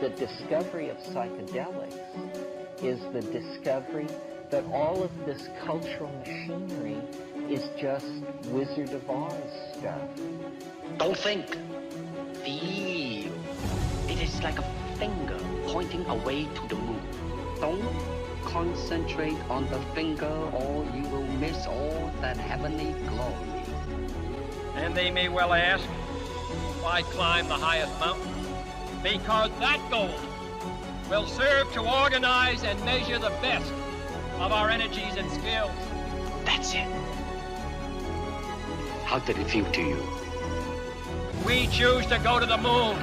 The discovery of psychedelics is the discovery that all of this cultural machinery is just Wizard of Oz stuff. Don't think. Feel. It is like a finger pointing away to the moon. Don't concentrate on the finger or you will miss all that heavenly glory. And they may well ask, why climb the highest mountain? Because that goal will serve to organize and measure the best of our energies and skills. That's it. How did it feel to you? We choose to go to the moon.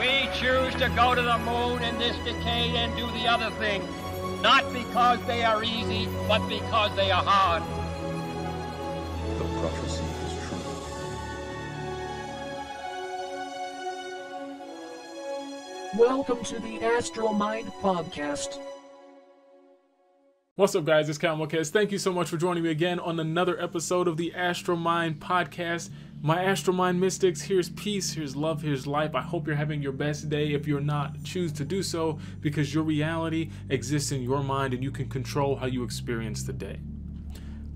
We choose to go to the moon in this decade and do the other thing, not because they are easy, but because they are hard. The prophecy is true. Welcome to the Astral Mind Podcast. What's up, guys? It's Cal Melkez. Thank you so much for joining me again on another episode of the Astral Mind Podcast. My Astral Mind Mystics, here's peace, here's love, here's life. I hope you're having your best day. If you're not, choose to do so, because your reality exists in your mind and you can control how you experience the day.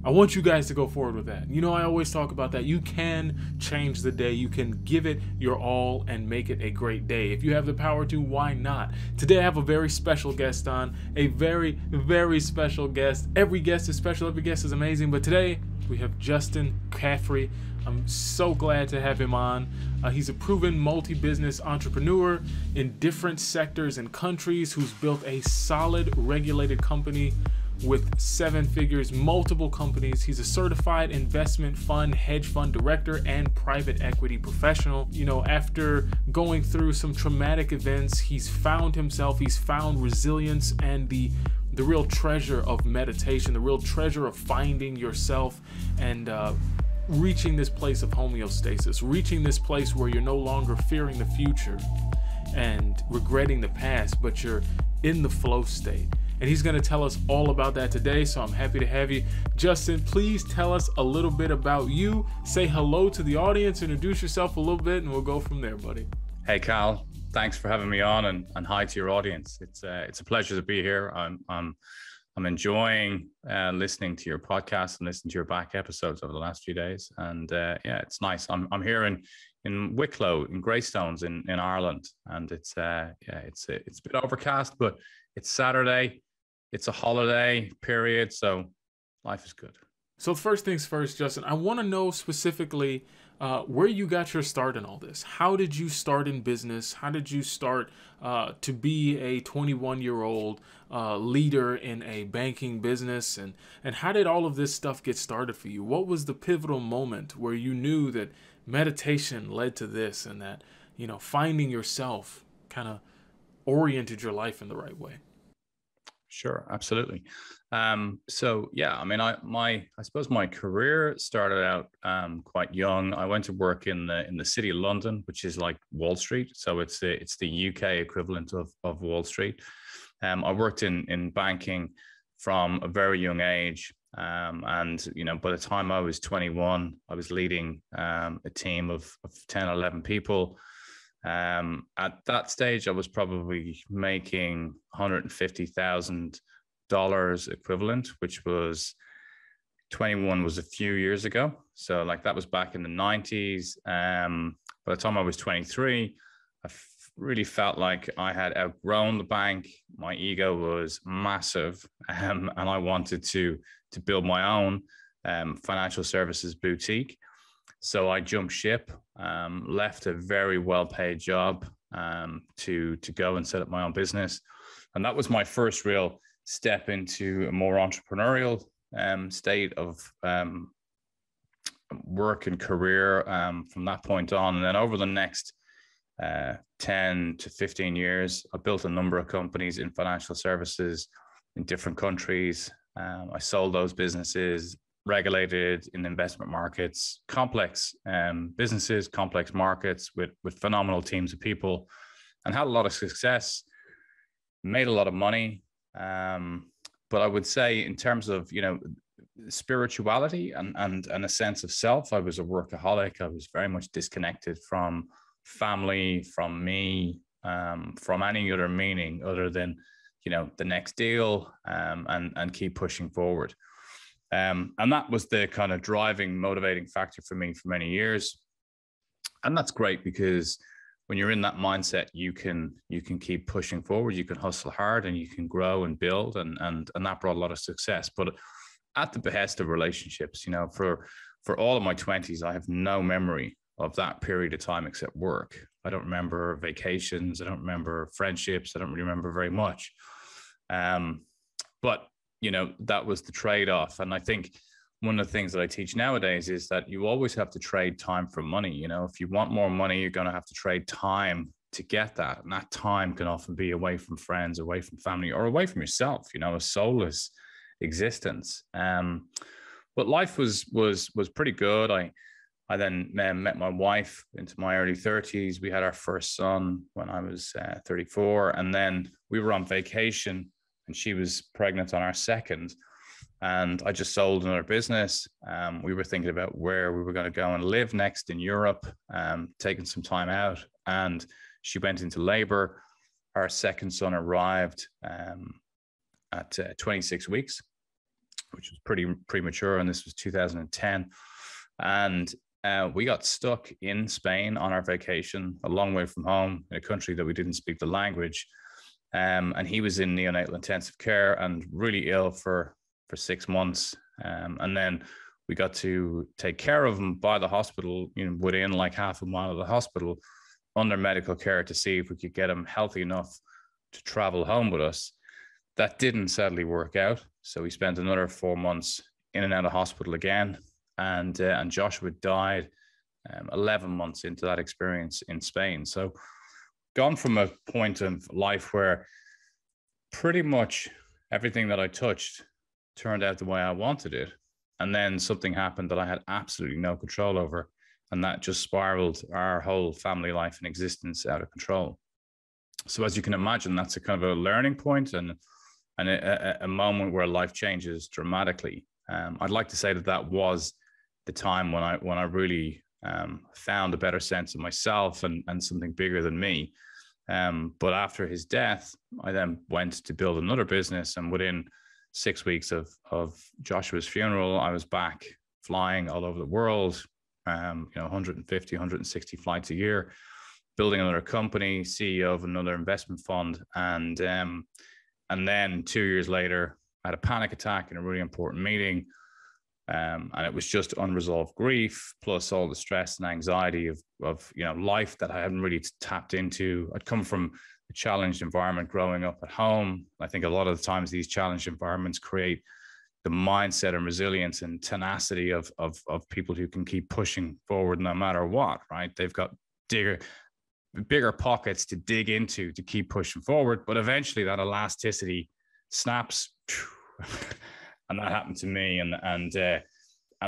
I want you guys to go forward with that. You know, I always talk about that. You can change the day. You can give it your all and make it a great day. If you have the power to, why not? Today I have a very special guest on, a very, very special guest. Every guest is special. Every guest is amazing. But today we have Justin Caffrey. I'm so glad to have him on. He's a proven multi-business entrepreneur in different sectors and countries who's built a solid, regulated company with seven figures, multiple companies. He's a certified investment fund, hedge fund director, and private equity professional. You know, after going through some traumatic events, he's found himself, he's found resilience and the real treasure of meditation, the real treasure of finding yourself and reaching this place of homeostasis, reaching this place where you're no longer fearing the future and regretting the past, but you're in the flow state. And he's going to tell us all about that today, so I'm happy to have you. Justin, please tell us a little bit about you. Say hello to the audience, introduce yourself a little bit, and we'll go from there, buddy. Hey, Cal. Thanks for having me on, and hi to your audience. It's a pleasure to be here. I'm enjoying listening to your podcast and listening to your back episodes over the last few days. And yeah, it's nice. I'm here in Wicklow, in Greystones, in Ireland. And it's a bit overcast, but it's Saturday. It's a holiday period, so life is good. So first things first, Justin, I want to know specifically where you got your start in all this. How did you start in business? How did you start to be a 21-year-old leader in a banking business? And how did all of this stuff get started for you? What was the pivotal moment where you knew that meditation led to this and that, you know, finding yourself kind of oriented your life in the right way? Sure, absolutely. So yeah, I mean, I suppose my career started out quite young. I went to work in the City of London, which is like Wall Street. So it's the UK equivalent of Wall Street. I worked in banking from a very young age. And you know, by the time I was 21, I was leading a team of 10, 11 people. At that stage, I was probably making $150,000 equivalent, which was 21 was a few years ago. So like that was back in the 90s. By the time I was 23, I really felt like I had outgrown the bank. My ego was massive, and I wanted to build my own financial services boutique. So I jumped ship, left a very well-paid job to go and set up my own business. And that was my first real step into a more entrepreneurial state of work and career from that point on. And then over the next 10 to 15 years, I built a number of companies in financial services in different countries. I sold those businesses, regulated in investment markets, complex businesses, complex markets with phenomenal teams of people, and had a lot of success, made a lot of money. But I would say in terms of, you know, spirituality and a sense of self, I was a workaholic. I was very much disconnected from family, from me, from any other meaning other than, you know, the next deal, and keep pushing forward. And that was the kind of driving, motivating factor for me for many years. And that's great, because when you're in that mindset, you can keep pushing forward, you can hustle hard, and you can grow and build. And that brought a lot of success, but at the behest of relationships. You know, for all of my 20s, I have no memory of that period of time except work. I don't remember vacations. I don't remember friendships. I don't really remember very much. But, you know, that was the trade-off. And I think one of the things that I teach nowadays is that you always have to trade time for money. You know, if you want more money, you're going to have to trade time to get that. And that time can often be away from friends, away from family, or away from yourself, you know, a soulless existence. But life was pretty good. I then met my wife into my early 30s. We had our first son when I was 34, and then we were on vacation, and she was pregnant on our second. And I just sold another business. We were thinking about where we were going to go and live next in Europe, taking some time out. And she went into labor. Our second son arrived at 26 weeks, which was pretty premature, and this was 2010. And we got stuck in Spain on our vacation, a long way from home, in a country that we didn't speak the language. And he was in neonatal intensive care and really ill for 6 months. And then we got to take care of him by the hospital, you know, within like half a mile of the hospital, under medical care, to see if we could get him healthy enough to travel home with us. That didn't sadly work out. So we spent another 4 months in and out of hospital again. And Joshua died 11 months into that experience in Spain. So gone from a point of life where pretty much everything that I touched turned out the way I wanted it, and then something happened that I had absolutely no control over, and that just spiraled our whole family life and existence out of control. So as you can imagine, that's a kind of a learning point and a moment where life changes dramatically. I'd like to say that was the time when I really found a better sense of myself and something bigger than me. But after his death, I then went to build another business, and within 6 weeks of Joshua's funeral, I was back flying all over the world, 150, 160 flights a year, building another company, CEO of another investment fund. And then 2 years later, I had a panic attack in a really important meeting. And it was just unresolved grief, plus all the stress and anxiety of life that I hadn't really tapped into. I'd come from a challenged environment growing up at home. I think a lot of the times these challenged environments create the mindset and resilience and tenacity of people who can keep pushing forward no matter what, right? They've got bigger pockets to dig into to keep pushing forward, but eventually that elasticity snaps. And that happened to me, and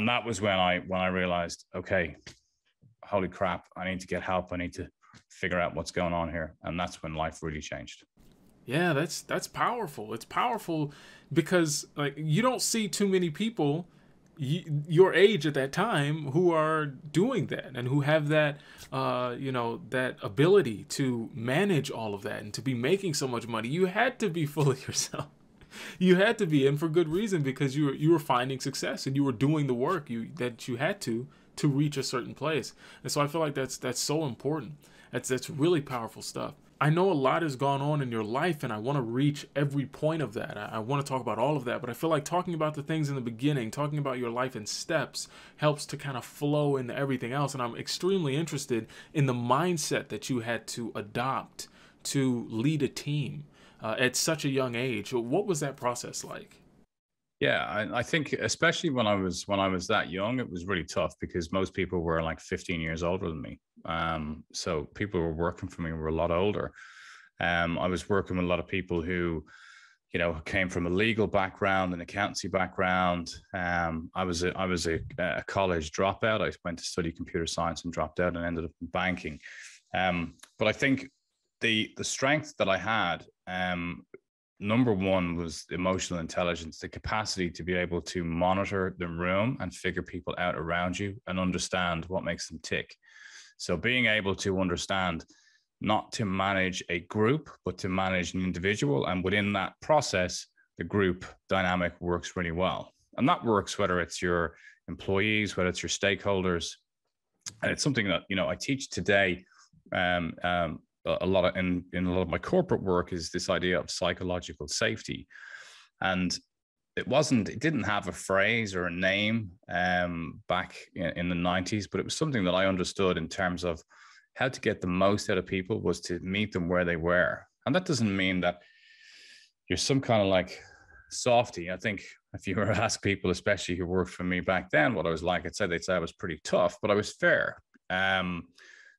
that was when I realized, okay, holy crap, I need to get help. I need to figure out what's going on here. And that's when life really changed. Yeah, that's powerful. It's powerful because, like, you don't see too many people your age at that time who are doing that and who have that, that ability to manage all of that and to be making so much money. You had to be full of yourself. You had to be, and for good reason, because you were finding success and you were doing the work that you had to reach a certain place. And so I feel like that's so important. That's really powerful stuff. I know a lot has gone on in your life, and I want to reach every point of that. I want to talk about all of that, but I feel like talking about the things in the beginning, talking about your life in steps, helps to kind of flow into everything else. And I'm extremely interested in the mindset that you had to adopt to lead a team. At such a young age, what was that process like? Yeah, I think especially when I was that young, it was really tough because most people were like 15 years older than me. So people who were working for me were a lot older. I was working with a lot of people who, you know, came from a legal background, an accountancy background. I was a college dropout. I went to study computer science and dropped out and ended up in banking. But I think the strength that I had, number one, was emotional intelligence, the capacity to be able to monitor the room and figure people out around you and understand what makes them tick. So being able to understand not to manage a group, but to manage an individual. And within that process, the group dynamic works really well. And that works whether it's your employees, whether it's your stakeholders. And it's something that, you know, I teach today a lot of, in a lot of my corporate work, is this idea of psychological safety. And it didn't have a phrase or a name back in the 90s, but it was something that I understood in terms of how to get the most out of people was to meet them where they were. And that doesn't mean that you're some kind of like softy. I think if you were to ask people, especially who worked for me back then, what I was like, they'd say I was pretty tough, but I was fair.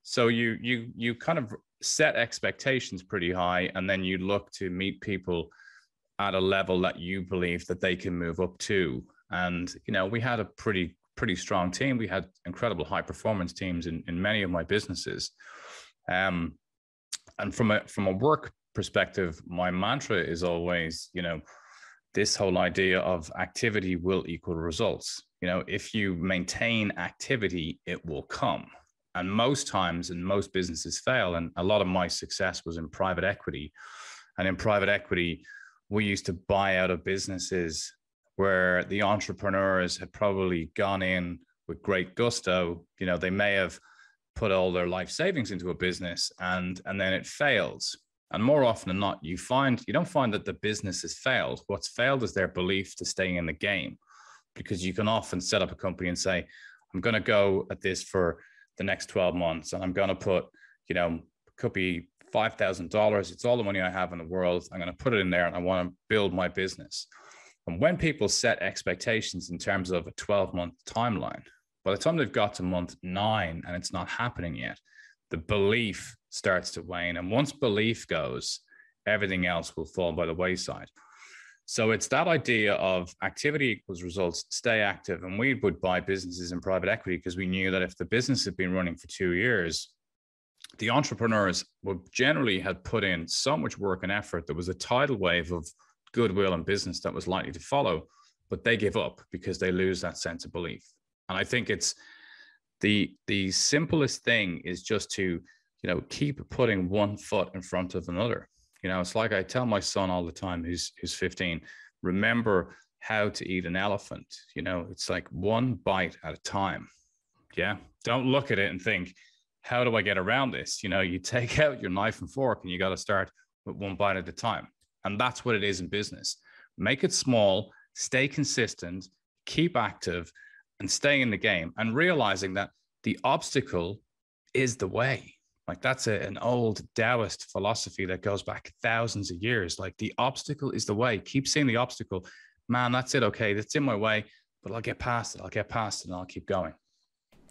So you kind of set expectations pretty high, and then you look to meet people at a level that you believe that they can move up to. And, you know, we had a pretty strong team. We had incredible high performance teams in many of my businesses. And from a work perspective, my mantra is always, you know, this whole idea of activity will equal results. You know, if you maintain activity, it will come. And most times, and most businesses fail. And a lot of my success was in private equity. And in private equity, we used to buy out of businesses where the entrepreneurs had probably gone in with great gusto. You know, they may have put all their life savings into a business, and then it fails. And more often than not, you don't find that the business has failed. What's failed is their belief to stay in the game, because you can often set up a company and say, I'm going to go at this for the next 12 months. And I'm going to put, you know, could be $5,000. It's all the money I have in the world. I'm going to put it in there, and I want to build my business. And when people set expectations in terms of a 12-month timeline, by the time they've got to month 9 and it's not happening yet, the belief starts to wane. And once belief goes, everything else will fall by the wayside. So it's that idea of activity equals results, stay active. And we would buy businesses in private equity because we knew that if the business had been running for 2 years, the entrepreneurs would generally have put in so much work and effort. There was a tidal wave of goodwill and business that was likely to follow, but they give up because they lose that sense of belief. And I think it's the simplest thing is just to, you know, keep putting one foot in front of another. You know, it's like I tell my son all the time, who's 15, remember how to eat an elephant. You know, it's like one bite at a time. Yeah. Don't look at it and think, how do I get around this? You know, you take out your knife and fork and you got to start with one bite at a time. And that's what it is in business. Make it small, stay consistent, keep active, and stay in the game, and realizing that the obstacle is the way. Like that's an old Taoist philosophy that goes back thousands of years. Like the obstacle is the way. Keep seeing the obstacle. Man, that's it. Okay, that's in my way, but I'll get past it. I'll get past it and I'll keep going.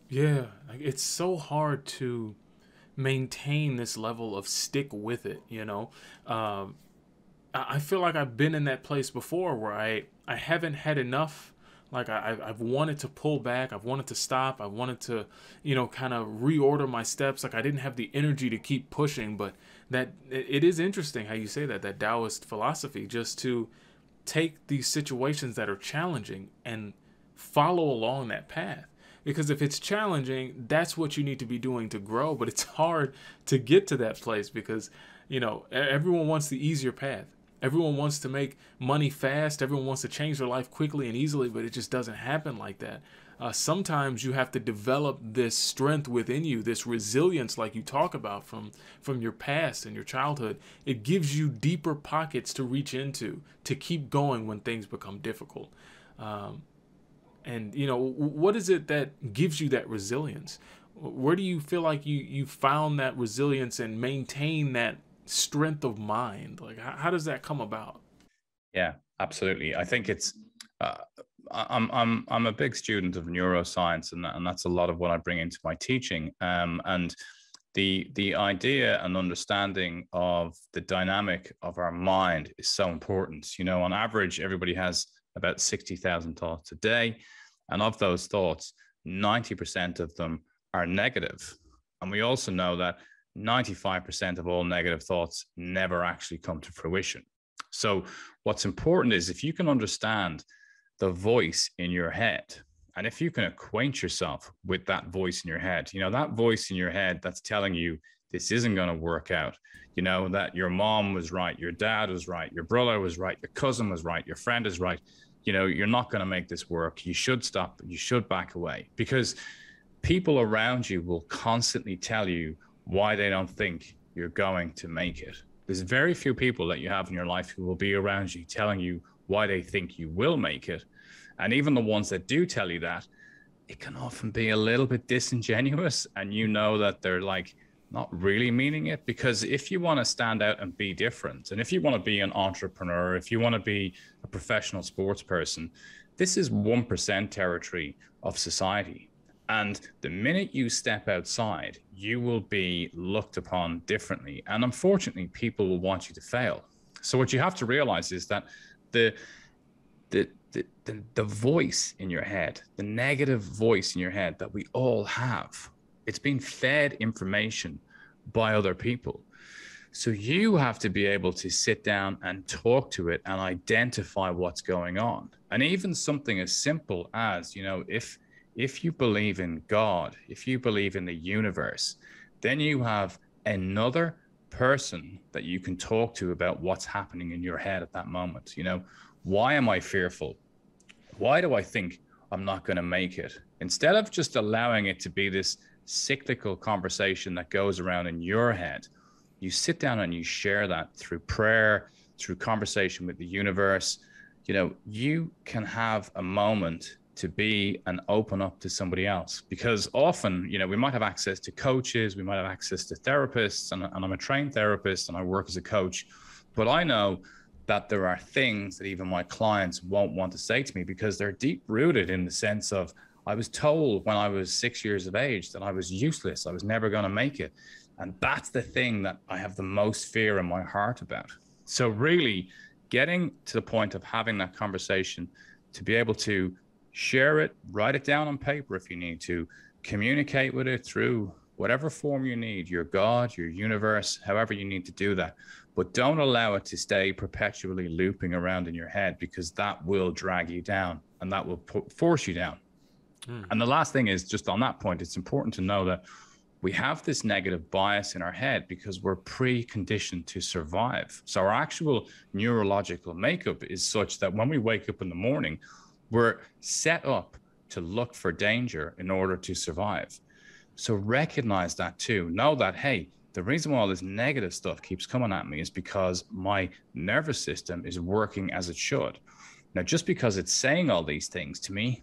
Yeah, it's so hard to maintain this level of stick with it, you know. I feel like I've been in that place before where I haven't had enough. Like I've wanted to pull back. I've wanted to stop. I wanted to, you know, kind of reorder my steps. Like I didn't have the energy to keep pushing. But that it is interesting how you say that Taoist philosophy, just to take these situations that are challenging and follow along that path. Because if it's challenging, that's what you need to be doing to grow. But it's hard to get to that place because, you know, everyone wants the easier path. Everyone wants to make money fast. Everyone wants to change their life quickly and easily, but it just doesn't happen like that. Sometimes you have to develop this strength within you, this resilience like you talk about from your past and your childhood. It gives you deeper pockets to reach into, to keep going when things become difficult. And, you know, what is it that gives you that resilience? Where do you feel like you found that resilience and maintain that strength of mind? Like, how does that come about? Yeah, absolutely. I think it's, I'm a big student of neuroscience, and that's a lot of what I bring into my teaching. And the idea and understanding of the dynamic of our mind is so important. You know, on average, everybody has about 60,000 thoughts a day. And of those thoughts, 90% of them are negative. And we also know that 95% of all negative thoughts never actually come to fruition. So what's important is if you can understand the voice in your head, and if you can acquaint yourself with that voice in your head, you know, that voice in your head that's telling you this isn't going to work out. You know, that your mom was right, your dad was right, your brother was right, your cousin was right, your friend is right. You know, you're not going to make this work. You should stop. You should back away, because people around you will constantly tell you why they don't think you're going to make it. There's very few people that you have in your life who will be around you telling you why they think you will make it. And even the ones that do tell you that, it can often be a little bit disingenuous. And you know that they're like not really meaning it, because if you want to stand out and be different, and if you want to be an entrepreneur, if you want to be a professional sports person, this is 1% territory of society. And the minute you step outside, you will be looked upon differently. And unfortunately, people will want you to fail. So what you have to realize is that the voice in your head, the negative voice in your head that we all have, it's been fed information by other people. So you have to be able to sit down and talk to it and identify what's going on. And even something as simple as, you know, if you believe in God, if you believe in the universe, then you have another person that you can talk to about what's happening in your head at that moment. You know, why am I fearful? Why do I think I'm not going to make it? Instead of just allowing it to be this cyclical conversation that goes around in your head, you sit down and you share that through prayer, through conversation with the universe. You know, you can have a moment to be and open up to somebody else, because often, you know, we might have access to coaches, we might have access to therapists, and I'm a trained therapist and I work as a coach, but I know that there are things that even my clients won't want to say to me because they're deep rooted in the sense of, I was told when I was 6 years of age that I was useless, I was never going to make it. And that's the thing that I have the most fear in my heart about. So really getting to the point of having that conversation, to be able to share it, write it down on paper if you need to, communicate with it through whatever form you need, your God, your universe, however you need to do that. But don't allow it to stay perpetually looping around in your head, because that will drag you down and that will force you down. Mm. And the last thing is, just on that point, it's important to know that we have this negative bias in our head because we're preconditioned to survive. So our actual neurological makeup is such that when we wake up in the morning, we're set up to look for danger in order to survive. So recognize that too. Know that, hey, the reason why all this negative stuff keeps coming at me is because my nervous system is working as it should. Now, just because it's saying all these things to me,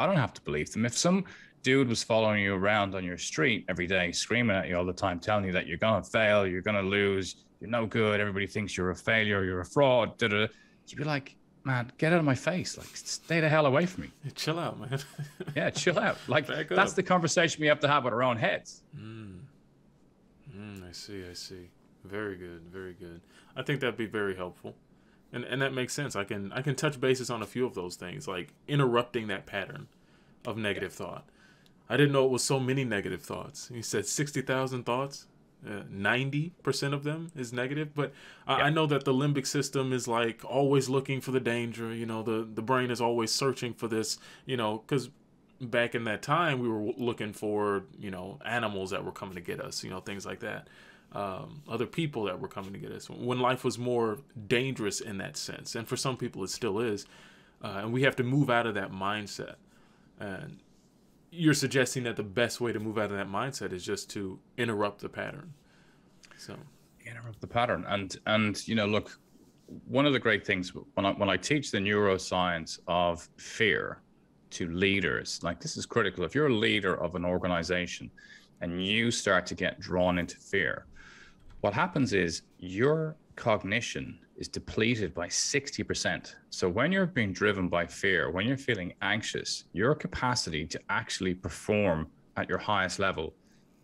I don't have to believe them. If some dude was following you around on your street every day, screaming at you all the time, telling you that you're going to fail, you're going to lose, you're no good, everybody thinks you're a failure, you're a fraud, da-da, you'd be like, man, get out of my face. Like, stay the hell away from me. Chill out, man. Yeah, chill out. Like, that's the conversation we have to have with our own heads. Mm. I see, I see. Very good, very good. I think that'd be very helpful. And that makes sense. I can touch bases on a few of those things, like interrupting that pattern of negative thought. I didn't know it was so many negative thoughts. You said 60,000 thoughts. 90% of them is negative, but I know that the limbic system is like always looking for the danger. You know, the brain is always searching for this, you know, because back in that time we were looking for, you know, animals that were coming to get us, you know, things like that. Other people that were coming to get us when life was more dangerous in that sense. And for some people it still is. And we have to move out of that mindset. And you're suggesting that the best way to move out of that mindset is just to interrupt the pattern. So interrupt the pattern. And, you know, look, one of the great things when I teach the neuroscience of fear to leaders, like, this is critical. If you're a leader of an organization and you start to get drawn into fear, what happens is your cognition is depleted by 60%. So when you're being driven by fear, when you're feeling anxious, your capacity to actually perform at your highest level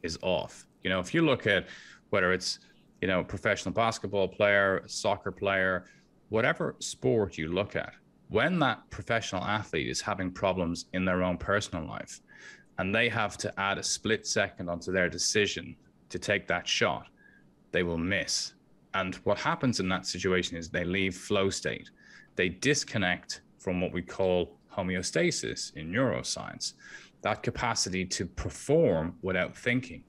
is off. You know, if you look at whether it's, you know, a professional basketball player, soccer player, whatever sport you look at, when that professional athlete is having problems in their own personal life and they have to add a split second onto their decision to take that shot, they will miss. And what happens in that situation is they leave flow state. They disconnect from what we call homeostasis in neuroscience, that capacity to perform without thinking.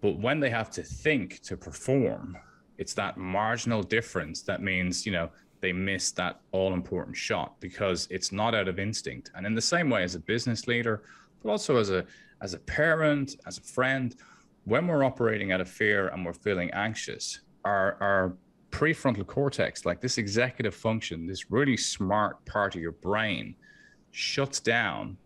But when they have to think to perform, it's that marginal difference that means, you know, they miss that all-important shot because it's not out of instinct. And in the same way as a business leader, but also as a parent, as a friend, when we're operating out of fear and we're feeling anxious, our prefrontal cortex, like this executive function, this really smart part of your brain, shuts down.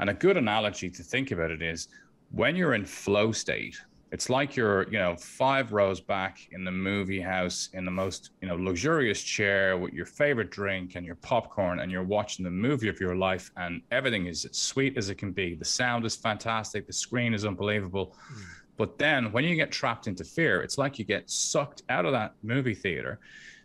And a good analogy to think about it is when you're in flow state, it's like you're, you know, 5 rows back in the movie house in the most, you know, luxurious chair with your favorite drink and your popcorn, and you're watching the movie of your life, and everything is as sweet as it can be. The sound is fantastic. The screen is unbelievable. Mm. But then when you get trapped into fear, it's like you get sucked out of that movie theater.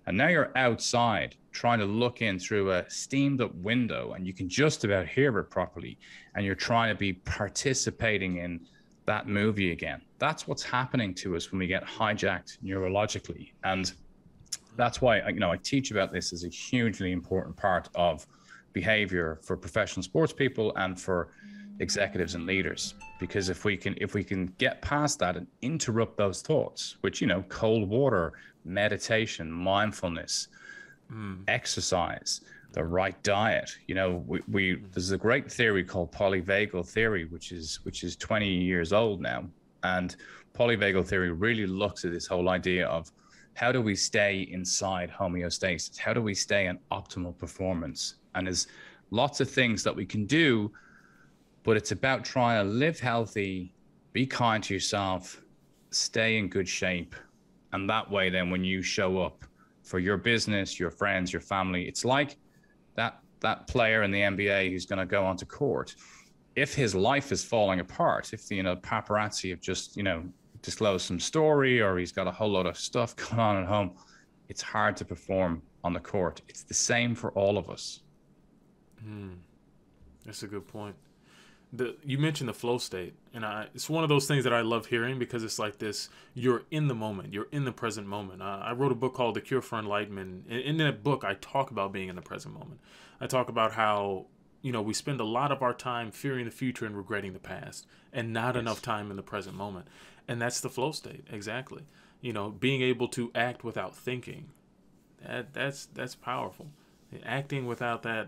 And now you're outside trying to look in through a steamed up window, and you can just about hear it properly. And you're trying to be participating in that movie again. That's what's happening to us when we get hijacked neurologically. And that's why, you know, I teach about this as a hugely important part of behavior for professional sports people and for executives and leaders, because if we can get past that and interrupt those thoughts, which, you know, cold water, meditation, mindfulness, exercise, the right diet, you know, there's a great theory called polyvagal theory, which is 20 years old now. And polyvagal theory really looks at this whole idea of how do we stay inside homeostasis? How do we stay in optimal performance? And there's lots of things that we can do, but it's about trying to live healthy, be kind to yourself, stay in good shape. And that way, then when you show up for your business, your friends, your family, it's like that player in the NBA who's going to go onto court. If his life is falling apart, if the, you know, paparazzi have just, you know, disclosed some story, or he's got a whole lot of stuff going on at home, it's hard to perform on the court. It's the same for all of us. That's a good point. You mentioned the flow state, and it's one of those things that I love hearing, because it's like this, you're in the moment, you're in the present moment. I wrote a book called The Cure for Enlightenment. In that book, I talk about being in the present moment. I talk about how, you know, we spend a lot of our time fearing the future and regretting the past, and not enough time in the present moment. And that's the flow state. Exactly. You know, being able to act without thinking, that's powerful. Acting without that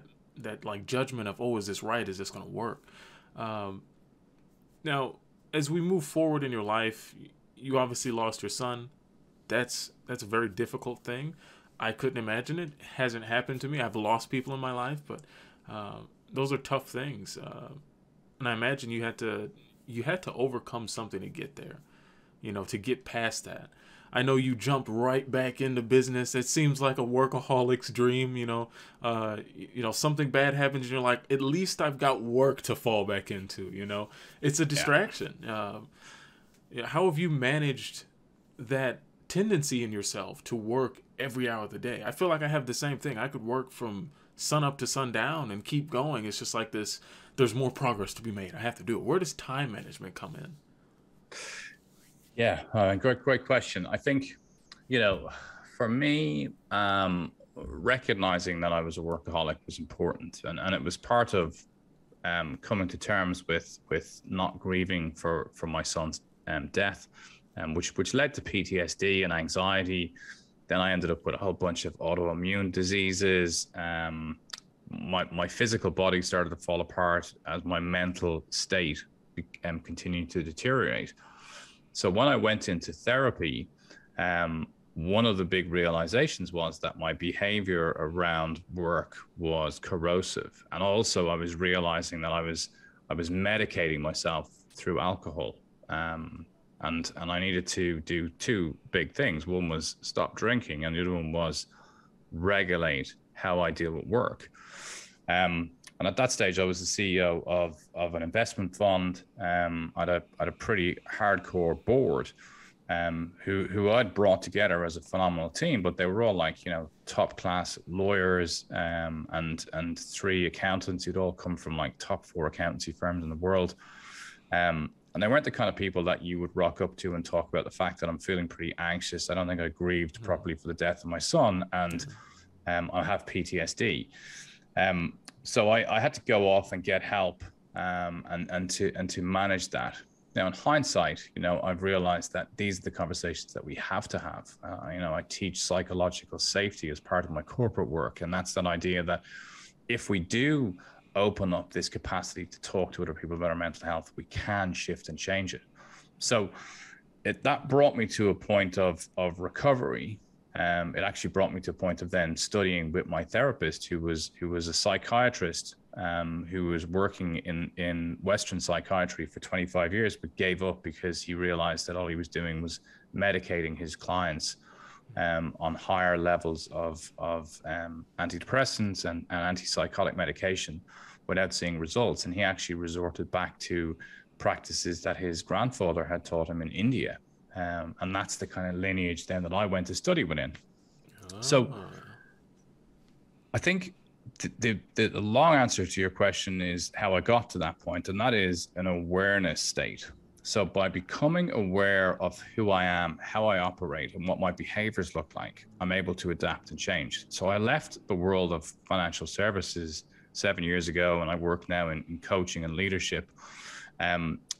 like judgment of, oh, is this right? Is this going to work? Now, as we move forward in your life, you obviously lost your son. That's a very difficult thing. I couldn't imagine it. It hasn't happened to me. I've lost people in my life, but those are tough things. And I imagine you had to overcome something to get there, you know, to get past that. I know you jumped right back into business. It seems like a workaholic's dream, you know. Something bad happens and you're like, at least I've got work to fall back into, you know. It's a distraction. Yeah. How have you managed that tendency in yourself to work every hour of the day? I feel like I have the same thing. I could work from sun up to sundown and keep going. It's just like this, there's more progress to be made. I have to do it. Where does time management come in? Yeah, great question. I think, you know, for me, recognizing that I was a workaholic was important, and it was part of coming to terms with not grieving for my son's death, which led to PTSD and anxiety. Then I ended up with a whole bunch of autoimmune diseases. My physical body started to fall apart as my mental state continued to deteriorate. So when I went into therapy, one of the big realizations was that my behavior around work was corrosive. And also I was realizing that I was medicating myself through alcohol. And I needed to do 2 big things. One was stop drinking, and the other one was regulate how I deal with work. And at that stage, I was the CEO of an investment fund. I had a pretty hardcore board who I'd brought together as a phenomenal team, but they were all like, you know, top class lawyers and 3 accountants who'd all come from like top 4 accountancy firms in the world. And they weren't the kind of people that you would rock up to and talk about the fact that I'm feeling pretty anxious. I don't think I grieved properly for the death of my son, and I have PTSD. So I had to go off and get help and to manage that. Now, in hindsight, I've realized that these are the conversations that we have to have. I teach psychological safety as part of my corporate work. And that's that idea that if we do open up this capacity to talk to other people about our mental health, we can shift and change it. So that brought me to a point of recovery. It actually brought me to a point of then studying with my therapist, who was a psychiatrist, who was working in Western psychiatry for 25 years, but gave up because he realized that all he was doing was medicating his clients on higher levels of antidepressants and antipsychotic medication without seeing results. And he actually resorted back to practices that his grandfather had taught him in India. And that's the kind of lineage then that I went to study within. Oh. So I think the long answer to your question is how I got to that point, and that is an awareness state. So by becoming aware of who I am, how I operate, and what my behaviors look like, I'm able to adapt and change. So I left the world of financial services 7 years ago, and I work now in coaching and leadership.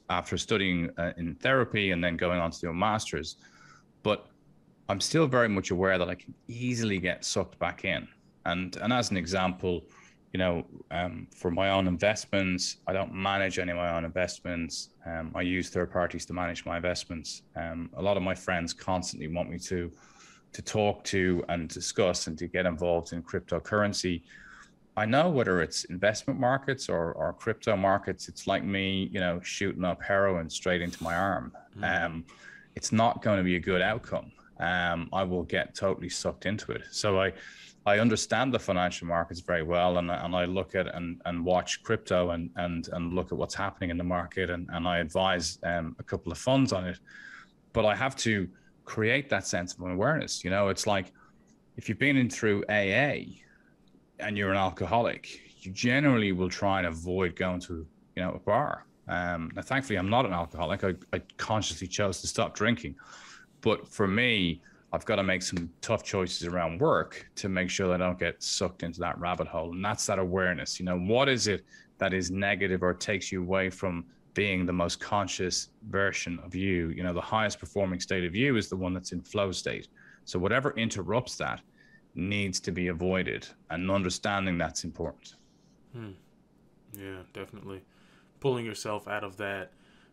After studying in therapy and then going on to do a master's, but I'm still very much aware that I can easily get sucked back in. And as an example, for my own investments, I don't manage any of my own investments. I use third parties to manage my investments. A lot of my friends constantly want me to talk to and discuss and to get involved in cryptocurrency. I know whether it's investment markets or crypto markets, it's like me, shooting up heroin straight into my arm. It's not going to be a good outcome. I will get totally sucked into it. So I understand the financial markets very well, and I look at and watch crypto and look at what's happening in the market, and I advise a couple of funds on it. But I have to create that sense of awareness. It's like if you've been in through AA, and you're an alcoholic, you generally will try and avoid going to, a bar. Now, thankfully, I'm not an alcoholic. I consciously chose to stop drinking. But for me, I've got to make some tough choices around work to make sure that I don't get sucked into that rabbit hole. And that's that awareness. What is it that is negative or takes you away from being the most conscious version of you? The highest performing state of you is the one that's in flow state. So whatever interrupts that needs to be avoided, and understanding that's important. Yeah, definitely. Pulling yourself out of that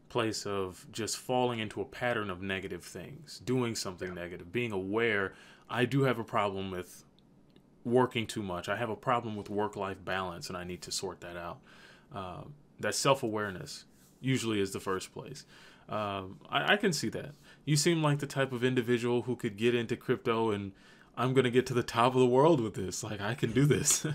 place of just falling into a pattern of negative things, doing something negative, being aware. I do have a problem with working too much. I have a problem with work-life balance, and I need to sort that out. That self-awareness usually is the first place. I can see that. You seem like the type of individual who could get into crypto and I'm going to get to the top of the world with this. Like, I can do this.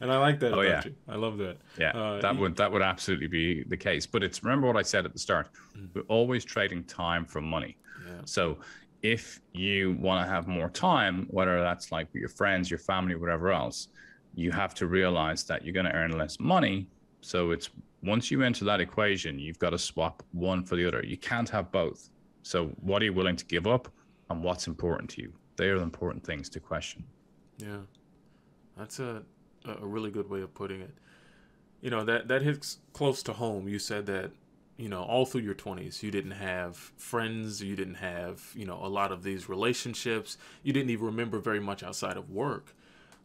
And I like that. Oh, yeah. You. I love that. Yeah, that would absolutely be the case. But it's, remember what I said at the start, we're always trading time for money. Yeah. So if you want to have more time, whether that's like with your friends, your family, whatever else, you have to realize that you're going to earn less money. So it's, once you enter that equation, you've got to swap one for the other. You can't have both. So what are you willing to give up, and what's important to you? They are important things to question. Yeah, that's a really good way of putting it. That hits close to home. You said that, all through your 20s, you didn't have friends. You didn't have, a lot of these relationships. You didn't even remember very much outside of work.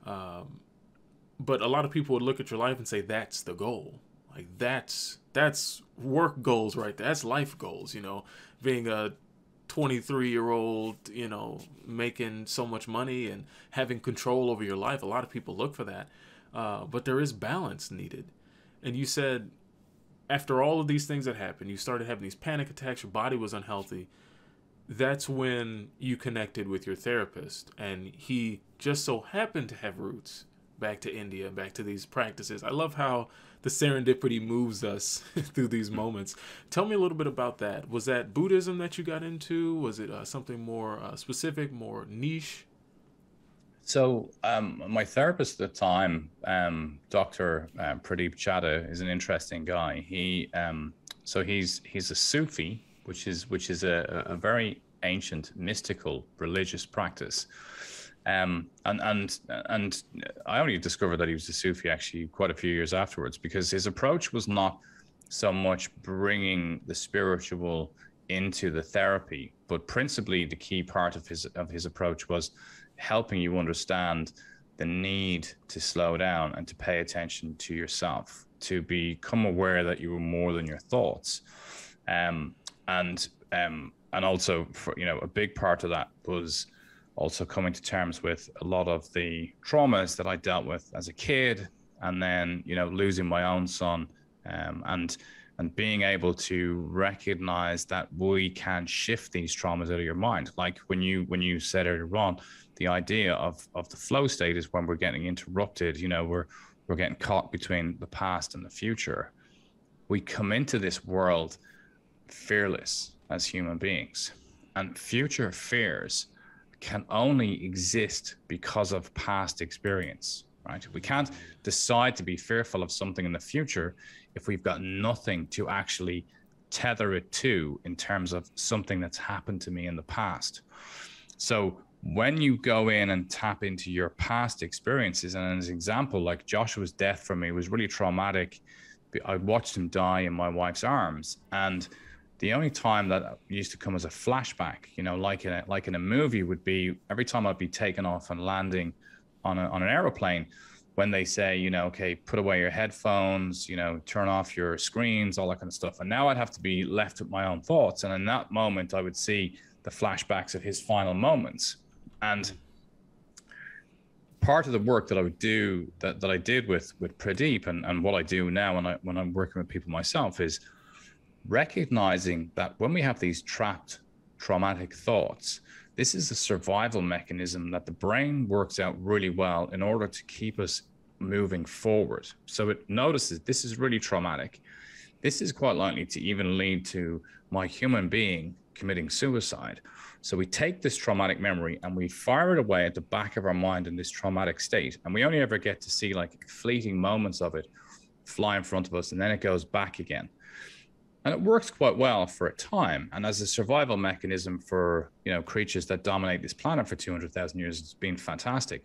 But a lot of people would look at your life and say, that's the goal. Like, that's work goals right there. That's life goals, being a 23-year-old, making so much money and having control over your life. A lot of people look for that, but there is balance needed. And you said, after all of these things that happened, you started having these panic attacks, your body was unhealthy. That's when you connected with your therapist, and he just so happened to have roots back to India, back to these practices. I love how the serendipity moves us through these moments. Tell me a little bit about that. Was that Buddhism that you got into? Was it something more specific, more niche? So my therapist at the time, Dr. Pradeep Chadha, is an interesting guy. He he's a Sufi, which is a very ancient mystical religious practice. And I only discovered that he was a Sufi actually quite a few years afterwards, because his approach was not so much bringing the spiritual into the therapy, but principally the key part of his approach was helping you understand the need to slow down and to pay attention to yourself, to become aware that you were more than your thoughts. And also, for, you know, a big part of that was also coming to terms with a lot of the traumas that I dealt with as a kid, and then, you know, losing my own son, and being able to recognize that we can shift these traumas out of your mind. Like when you said earlier on, the idea of the flow state is when we're getting interrupted, you know, we're getting caught between the past and the future. We come into this world fearless as human beings, and future fears can only exist because of past experience, right? We can't decide to be fearful of something in the future if we've got nothing to actually tether it to in terms of something that's happened to me in the past. So when you go in and tap into your past experiences, and as an example, like Joshua's death for me was really traumatic. I watched him die in my wife's arms, and the only time that used to come as a flashback, you know, like in a movie, would be every time I'd be taking off and landing on an aeroplane, when they say, you know, okay, put away your headphones, you know, turn off your screens, all that kind of stuff. And now I'd have to be left with my own thoughts. And in that moment, I would see the flashbacks of his final moments. And part of the work that I would do, that I did with Pradeep, and what I do now when I'm working with people myself, is recognizing that when we have these trapped traumatic thoughts, this is a survival mechanism that the brain works out really well in order to keep us moving forward. So it notices this is really traumatic. This is quite likely to even lead to my human being committing suicide. So we take this traumatic memory and we fire it away at the back of our mind in this traumatic state. And we only ever get to see like fleeting moments of it fly in front of us, and then it goes back again. And it works quite well for a time. And as a survival mechanism for, you know, creatures that dominate this planet for 200,000 years, it's been fantastic.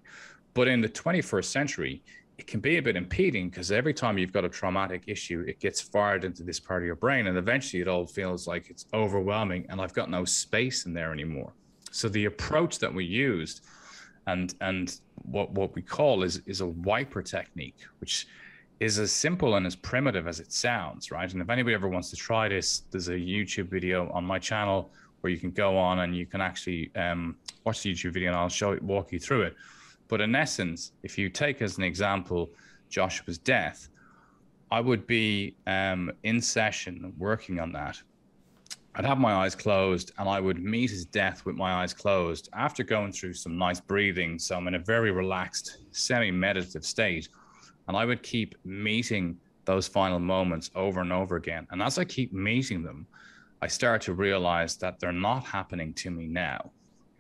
But in the 21st century, it can be a bit impeding, because every time you've got a traumatic issue, it gets fired into this part of your brain. And eventually it all feels like it's overwhelming and I've got no space in there anymore. So the approach that we used and what we call is a wiper technique, which is as simple and as primitive as it sounds, right? And if anybody ever wants to try this, there's a YouTube video on my channel where you can go on and you can actually watch the YouTube video, and I'll walk you through it. But in essence, if you take as an example Joshua's death, I would be in session working on that. I'd have my eyes closed and I would meet his death with my eyes closed after going through some nice breathing. So I'm in a very relaxed, semi-meditative state. And I would keep meeting those final moments over and over again. And as I keep meeting them, I start to realize that they're not happening to me now,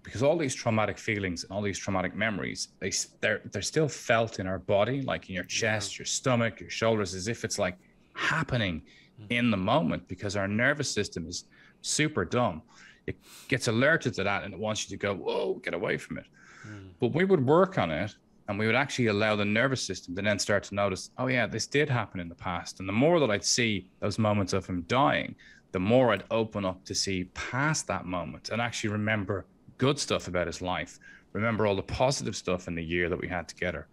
because all these traumatic feelings and all these traumatic memories, they're still felt in our body, like in your chest, your stomach, your shoulders, as if it's like happening in the moment, because our nervous system is super dumb. It gets alerted to that and it wants you to go, whoa, get away from it. But we would work on it, and we would actually allow the nervous system to then start to notice, oh yeah, this did happen in the past. And the more that I'd see those moments of him dying, the more I'd open up to see past that moment and actually remember good stuff about his life, remember all the positive stuff in the year that we had together.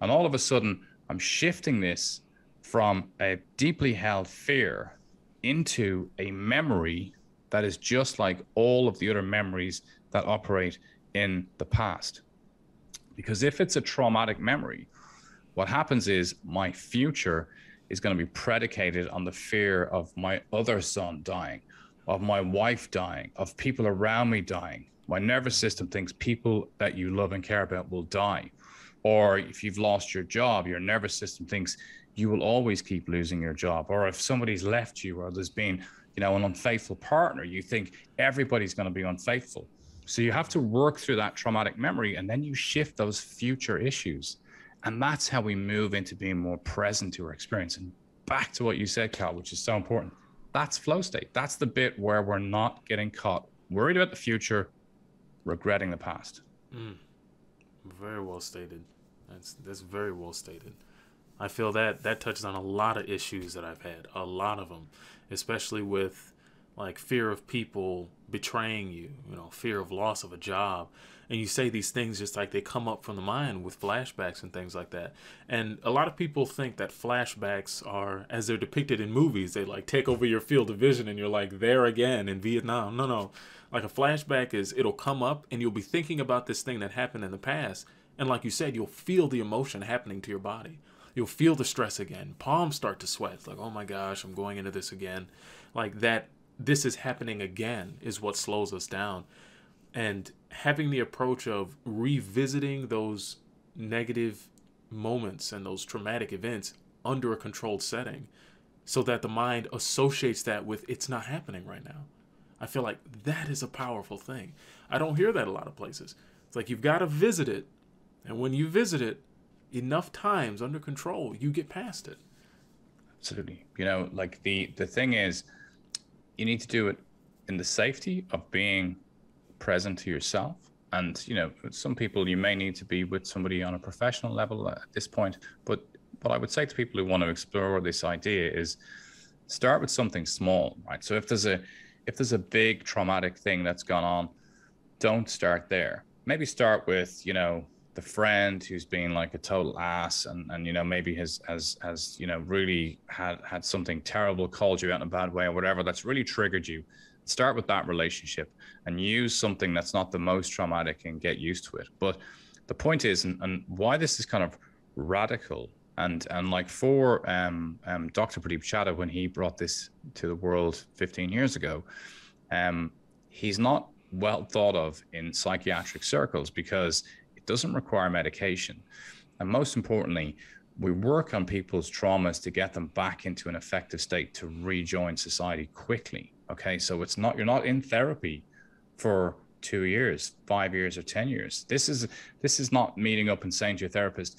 And all of a sudden, I'm shifting this from a deeply held fear into a memory that is just like all of the other memories that operate in the past. Because if it's a traumatic memory, what happens is my future is going to be predicated on the fear of my other son dying, of my wife dying, of people around me dying. My nervous system thinks people that you love and care about will die. Or if you've lost your job, your nervous system thinks you will always keep losing your job. Or if somebody's left you, or there's been, you know, an unfaithful partner, you think everybody's going to be unfaithful. So you have to work through that traumatic memory, and then you shift those future issues. And that's how we move into being more present to our experience. And back to what you said, Cal, which is so important. That's flow state. That's the bit where we're not getting caught worried about the future, regretting the past. Very well stated. That's very well stated. I feel that that touches on a lot of issues that I've had, a lot of them, especially with like fear of people betraying you, you know, fear of loss of a job. And you say these things just like they come up from the mind with flashbacks and things like that. And a lot of people think that flashbacks are, as they're depicted in movies, they like take over your field of vision and you're like there again in Vietnam. No, no. Like a flashback is, it'll come up and you'll be thinking about this thing that happened in the past. And like you said, you'll feel the emotion happening to your body. You'll feel the stress again. Palms start to sweat. It's like, oh my gosh, I'm going into this again. Like that, this is happening again is what slows us down. And having the approach of revisiting those negative moments and those traumatic events under a controlled setting so that the mind associates that with it's not happening right now. I feel like that is a powerful thing. I don't hear that a lot of places. It's like you've got to visit it. And when you visit it enough times under control, you get past it. Absolutely. You know, like the thing is, you need to do it in the safety of being present to yourself. And you know, some people you may need to be with somebody on a professional level at this point, but what I would say to people who want to explore this idea is start with something small, right? So if there's a big traumatic thing that's gone on, don't start there. Maybe start with, you know, the friend who's been like a total ass and you know, maybe has you know, really had something terrible, called you out in a bad way or whatever, that's really triggered you. Start with that relationship and use something that's not the most traumatic and get used to it. But the point is, and why this is kind of radical, and like for Dr. Pradeep Chadha, when he brought this to the world 15 years ago, he's not well thought of in psychiatric circles because it doesn't require medication. And most importantly, we work on people's traumas to get them back into an effective state to rejoin society quickly. Okay, so it's not, you're not in therapy for 2 years, 5 years, or 10 years. This is not meeting up and saying to your therapist,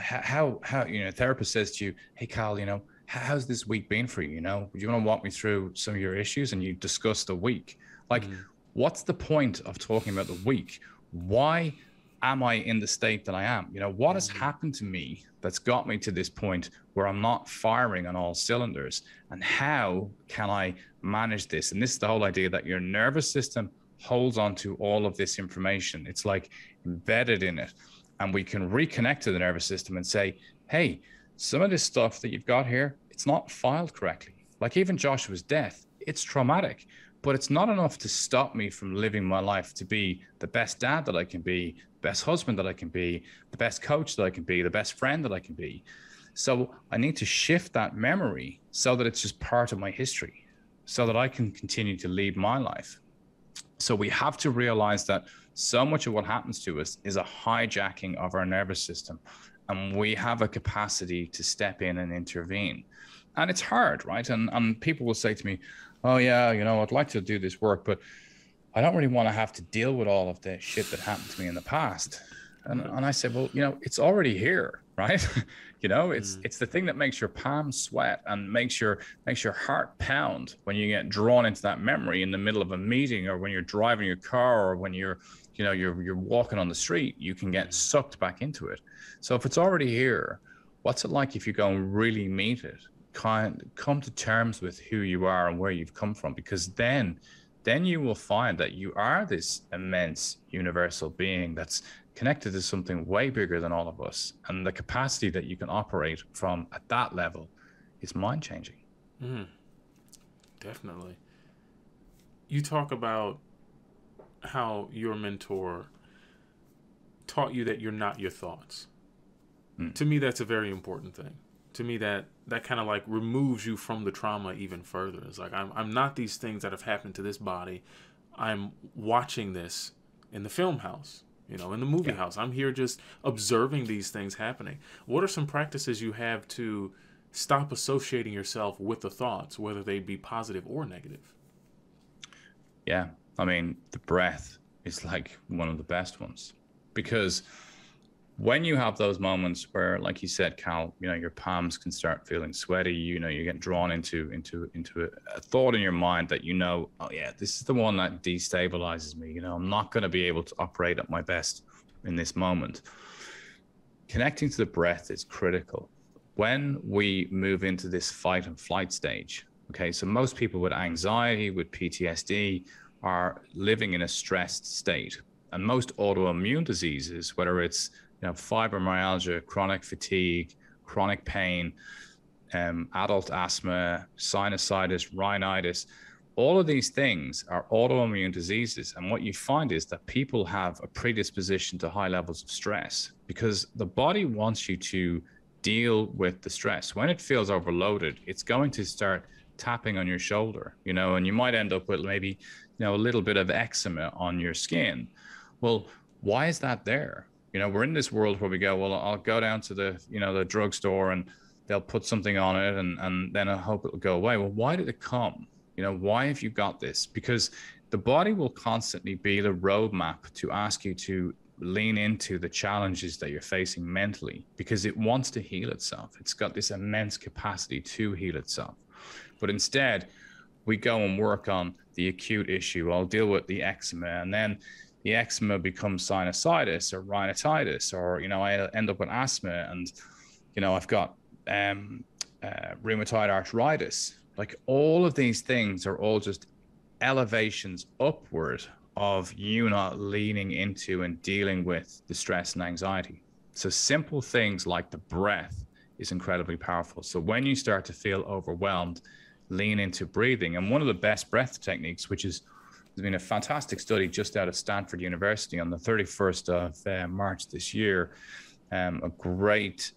how you know, therapist says to you, hey Cal, you know, how's this week been for you? You know, do you want to walk me through some of your issues? And you discuss the week. Like, what's the point of talking about the week? Why am I in the state that I am? You know, what has happened to me that's got me to this point where I'm not firing on all cylinders? And how can I manage this? And this is the whole idea that your nervous system holds on to all of this information. It's like embedded in it. And we can reconnect to the nervous system and say, hey, some of this stuff that you've got here, it's not filed correctly. Like even Joshua's death, it's traumatic. But it's not enough to stop me from living my life to be the best dad that I can be, best husband that I can be, the best coach that I can be, the best friend that I can be. So I need to shift that memory so that it's just part of my history, so that I can continue to lead my life. So we have to realize that so much of what happens to us is a hijacking of our nervous system, and we have a capacity to step in and intervene. And it's hard, right? And people will say to me, oh yeah, you know, I'd like to do this work, but I don't really want to have to deal with all of the shit that happened to me in the past. And I said, well, you know, it's already here, right? You know, it's the thing that makes your palms sweat and makes your heart pound when you get drawn into that memory in the middle of a meeting, or when you're driving your car, or when you're, you know, you're walking on the street, you can get sucked back into it. So if it's already here, what's it like if you go and really meet it? Come to terms with who you are and where you've come from, because then you will find that you are this immense universal being that's connected to something way bigger than all of us, and the capacity that you can operate from at that level is mind-changing. Definitely. You talk about how your mentor taught you that you're not your thoughts. To me, that's a very important thing. To me, that kind of like removes you from the trauma even further. It's like, I'm not these things that have happened to this body. I'm watching this in the film house, you know, in the movie house. I'm here just observing these things happening. What are some practices you have to stop associating yourself with the thoughts, whether they be positive or negative? Yeah, I mean, the breath is like one of the best ones, because when you have those moments where, like you said, Cal, you know, your palms can start feeling sweaty, you know, you get drawn into a thought in your mind that, you know, oh yeah, this is the one that destabilizes me. You know, I'm not going to be able to operate at my best in this moment. Connecting to the breath is critical. when we move into this fight and flight stage, okay, so most people with anxiety, with PTSD, are living in a stressed state. And most autoimmune diseases, whether it's fibromyalgia, chronic fatigue, chronic pain, adult asthma, sinusitis, rhinitis, all of these things are autoimmune diseases. And what you find is that people have a predisposition to high levels of stress because the body wants you to deal with the stress. When it feels overloaded, it's going to start tapping on your shoulder, and you might end up with maybe, a little bit of eczema on your skin. Well, why is that there? We're in this world where we go, well, I'll go down to the, the drugstore and they'll put something on it and then I hope it'll go away. Well, why did it come? Why have you got this? Because the body will constantly be the roadmap to ask you to lean into the challenges that you're facing mentally because it wants to heal itself. It's got this immense capacity to heal itself. But instead, we go and work on the acute issue. I'll deal with the eczema, and then the eczema becomes sinusitis or rhinitis, or, I end up with asthma and, I've got rheumatoid arthritis. Like all of these things are all just elevations upward of you not leaning into and dealing with the stress and anxiety. So simple things like the breath is incredibly powerful. So when you start to feel overwhelmed, lean into breathing. And one of the best breath techniques, which is, there's been a fantastic study just out of Stanford University on the 31st of March this year, a great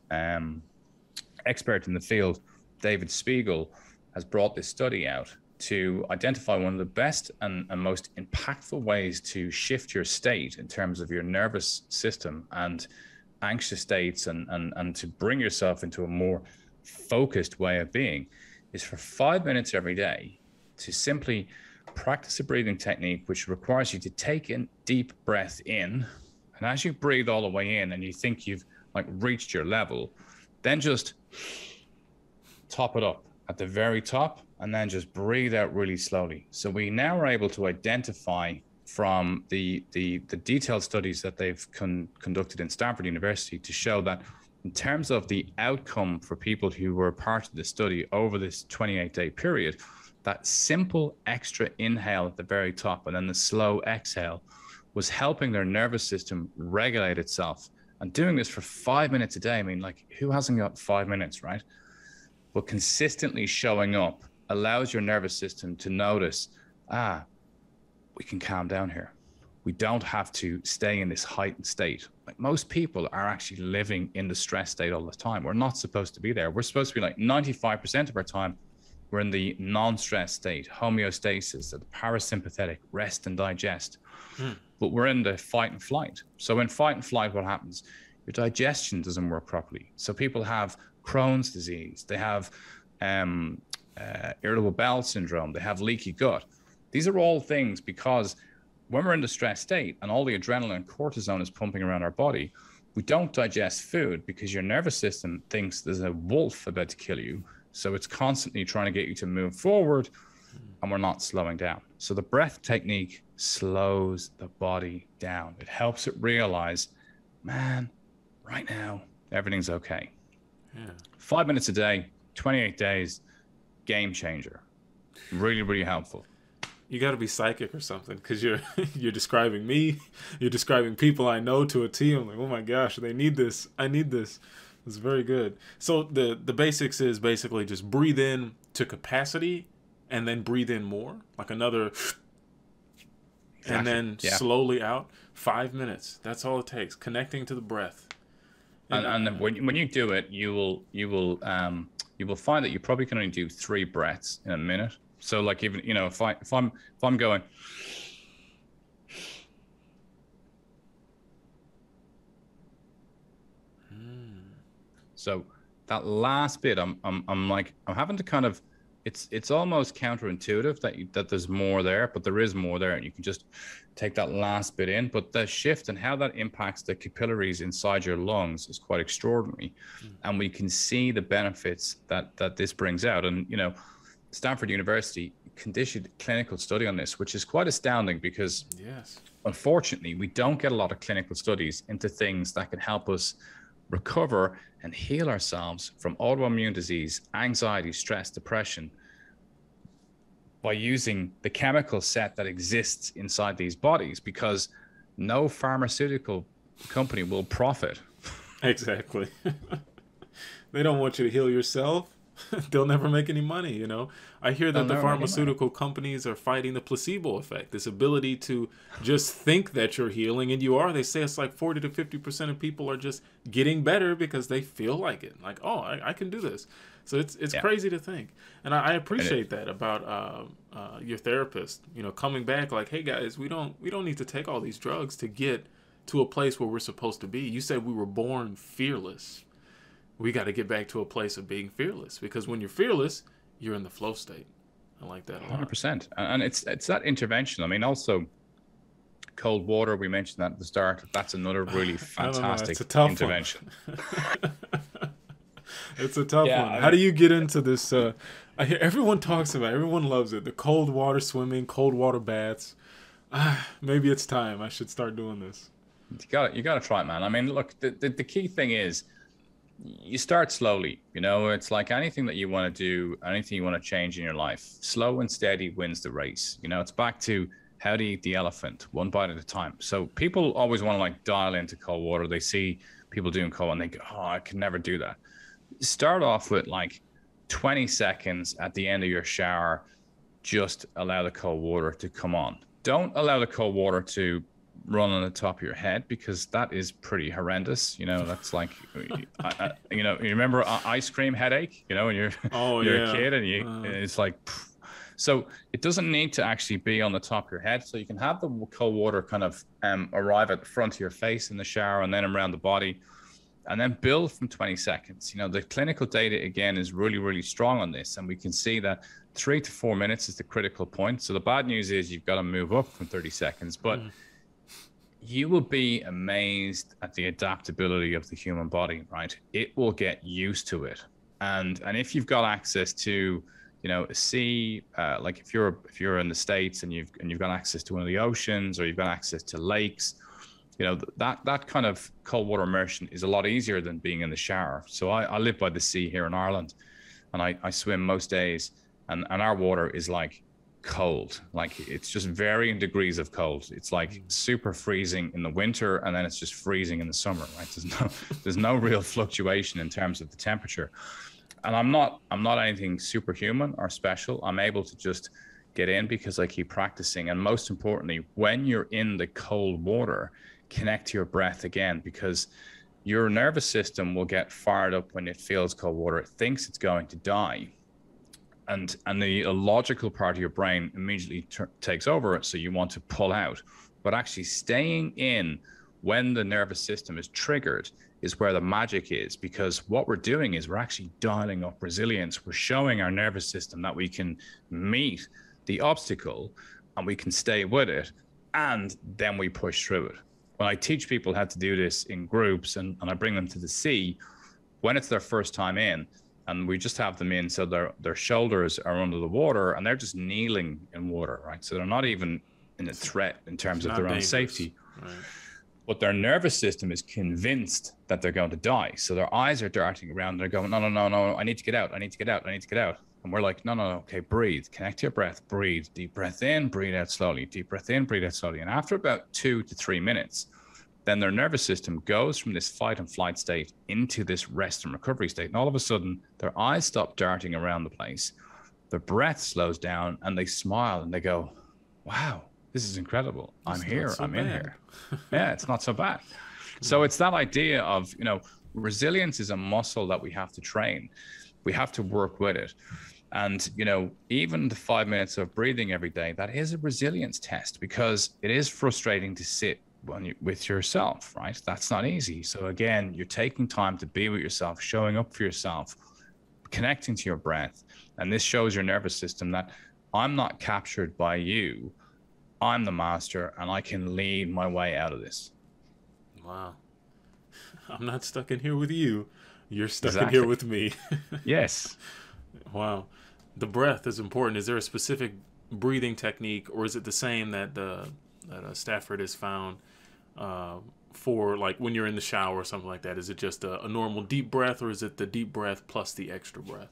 expert in the field, David Spiegel, has brought this study out to identify one of the best and most impactful ways to shift your state in terms of your nervous system and anxious states and to bring yourself into a more focused way of being is for 5 minutes every day to simply practice a breathing technique, which requires you to take a deep breath in. And as you breathe all the way in and you think you've reached your level, then just top it up at the very top and then just breathe out really slowly. So we now are able to identify from the detailed studies that they've conducted in Stanford University to show that in terms of the outcome for people who were part of the study over this 28-day period, that simple extra inhale at the very top and then the slow exhale was helping their nervous system regulate itself. And doing this for 5 minutes a day, I mean, who hasn't got 5 minutes, right? But consistently showing up allows your nervous system to notice, we can calm down here. We don't have to stay in this heightened state. Most people are actually living in the stress state all the time. We're not supposed to be there. We're supposed to be 95% of our time, we're in the non-stress state, homeostasis, the parasympathetic, rest and digest. But we're in the fight and flight. So in fight and flight, what happens? Your digestion doesn't work properly. So people have Crohn's disease, they have irritable bowel syndrome, they have leaky gut. These are all things because when we're in the stress state and all the adrenaline and cortisone is pumping around our body, we don't digest food because your nervous system thinks there's a wolf about to kill you. So it's constantly trying to get you to move forward and we're not slowing down. So the breath technique slows the body down. It helps it realize, man, right now, everything's okay. Yeah. 5 minutes a day, 28 days, game changer. Really, really helpful. You got to be psychic or something, because you're describing me, you're describing people I know to a team. I'm like, oh my gosh, they need this. I need this. It's very good. So the basics is basically just breathe in to capacity, and then breathe in more, like another, exactly. And then slowly out. 5 minutes. That's all it takes. Connecting to the breath. And when you do it, you will find that you probably can only do 3 breaths in a minute. So even, if I'm going, so that last bit, I'm having to kind of, it's almost counterintuitive that there's more there, but there is more there, and you can just take that last bit in. But the shift and how that impacts the capillaries inside your lungs is quite extraordinary. And we can see the benefits that this brings out. And, Stanford University conducted a clinical study on this, which is quite astounding because, unfortunately, we don't get a lot of clinical studies into things that can help us recover and heal ourselves from autoimmune disease, anxiety, stress, depression, by using the chemical set that exists inside these bodies, because no pharmaceutical company will profit. Exactly. They don't want you to heal yourself. They'll never make any money, you know. I hear that the pharmaceutical companies are fighting the placebo effect, this ability to just think that you're healing, and you are. They say it's like 40 to 50% of people are just getting better because they feel like it. Like, oh, I can do this. So it's crazy to think. And I appreciate that about your therapist, you know, coming back like, hey guys, we don't need to take all these drugs to get to a place where we're supposed to be. You said we were born fearless. We got to get back to a place of being fearless, because when you're fearless, you're in the flow state. I like that a lot. 100%. And it's that intervention. I mean, also cold water, we mentioned that at the start. That's another really fantastic intervention. It's a tough one. I mean, how do you get into this? I hear everyone talks about it. Everyone loves it. The cold water swimming, cold water baths. Maybe it's time. I should start doing this. You got to try it, man. I mean, look, the key thing is, you start slowly, you know. It's like anything that you want to do, anything you want to change in your life, slow and steady wins the race. You know, it's back to how to eat the elephant, one bite at a time. So people always want to like dial into cold water. They see people doing cold and they go, oh, I can never do that. Start off with like 20 seconds at the end of your shower. Just allow the cold water to come on. Don't allow the cold water to run on the top of your head, because that is pretty horrendous. You know, that's like, you know, you remember ice cream headache, you know, when you're a kid, and it's like, pff. So it doesn't need to actually be on the top of your head. So you can have the cold water kind of arrive at the front of your face in the shower, and then around the body, and then build from 20 seconds. You know, the clinical data again is really, really strong on this. And we can see that 3 to 4 minutes is the critical point. So the bad news is you've got to move up from 30 seconds, but you will be amazed at the adaptability of the human body, right? It will get used to it. And if you've got access to, you know, a sea, like if you're in the States and you've got access to one of the oceans, or you've got access to lakes, you know, that kind of cold water immersion is a lot easier than being in the shower. So I live by the sea here in Ireland, and I swim most days, and our water is like cold. Like, it's just varying degrees of cold. It's like super freezing in the winter, and then it's just freezing in the summer, right? There's no real fluctuation in terms of the temperature. And I'm not anything superhuman or special. I'm able to just get in because I keep practicing. And most importantly, when you're in the cold water, connect to your breath again, because your nervous system will get fired up when it feels cold water. It thinks it's going to die. And the illogical part of your brain immediately takes over it, so you want to pull out. But actually staying in when the nervous system is triggered is where the magic is, because what we're doing is we're actually dialing up resilience. We're showing our nervous system that we can meet the obstacle and we can stay with it, and then we push through it. When I teach people how to do this in groups, and I bring them to the sea, when it's their first time in, and we just have them in so their shoulders are under the water, and they're just kneeling in water, right? So they're not even in a threat in terms of their own safety. Right. But their nervous system is convinced that they're going to die. So their eyes are darting around. They're going, no, no, no, no, I need to get out. I need to get out. I need to get out. And we're like, no, no, no, okay, breathe. Connect to your breath. Breathe. Deep breath in, breathe out slowly. Deep breath in, breathe out slowly. And after about 2 to 3 minutes, then their nervous system goes from this fight and flight state into this rest and recovery state. And all of a sudden, their eyes stop darting around the place. Their breath slows down, and they smile, and they go, wow, this is incredible. I'm here. I'm in here. Yeah, it's not so bad. So it's that idea of, you know, resilience is a muscle that we have to train. We have to work with it. And, you know, even the 5 minutes of breathing every day, that is a resilience test, because it is frustrating to sit with yourself, right? That's not easy. So again, you're taking time to be with yourself, showing up for yourself, connecting to your breath. And this shows your nervous system that I'm not captured by you. I'm the master, and I can lead my way out of this. Wow. I'm not stuck in here with you. You're stuck in here with me. Yes. Wow. The breath is important. Is there a specific breathing technique, or is it the same that Stafford has found for like when you're in the shower or something like that? Is it just a normal deep breath, or is it the deep breath plus the extra breath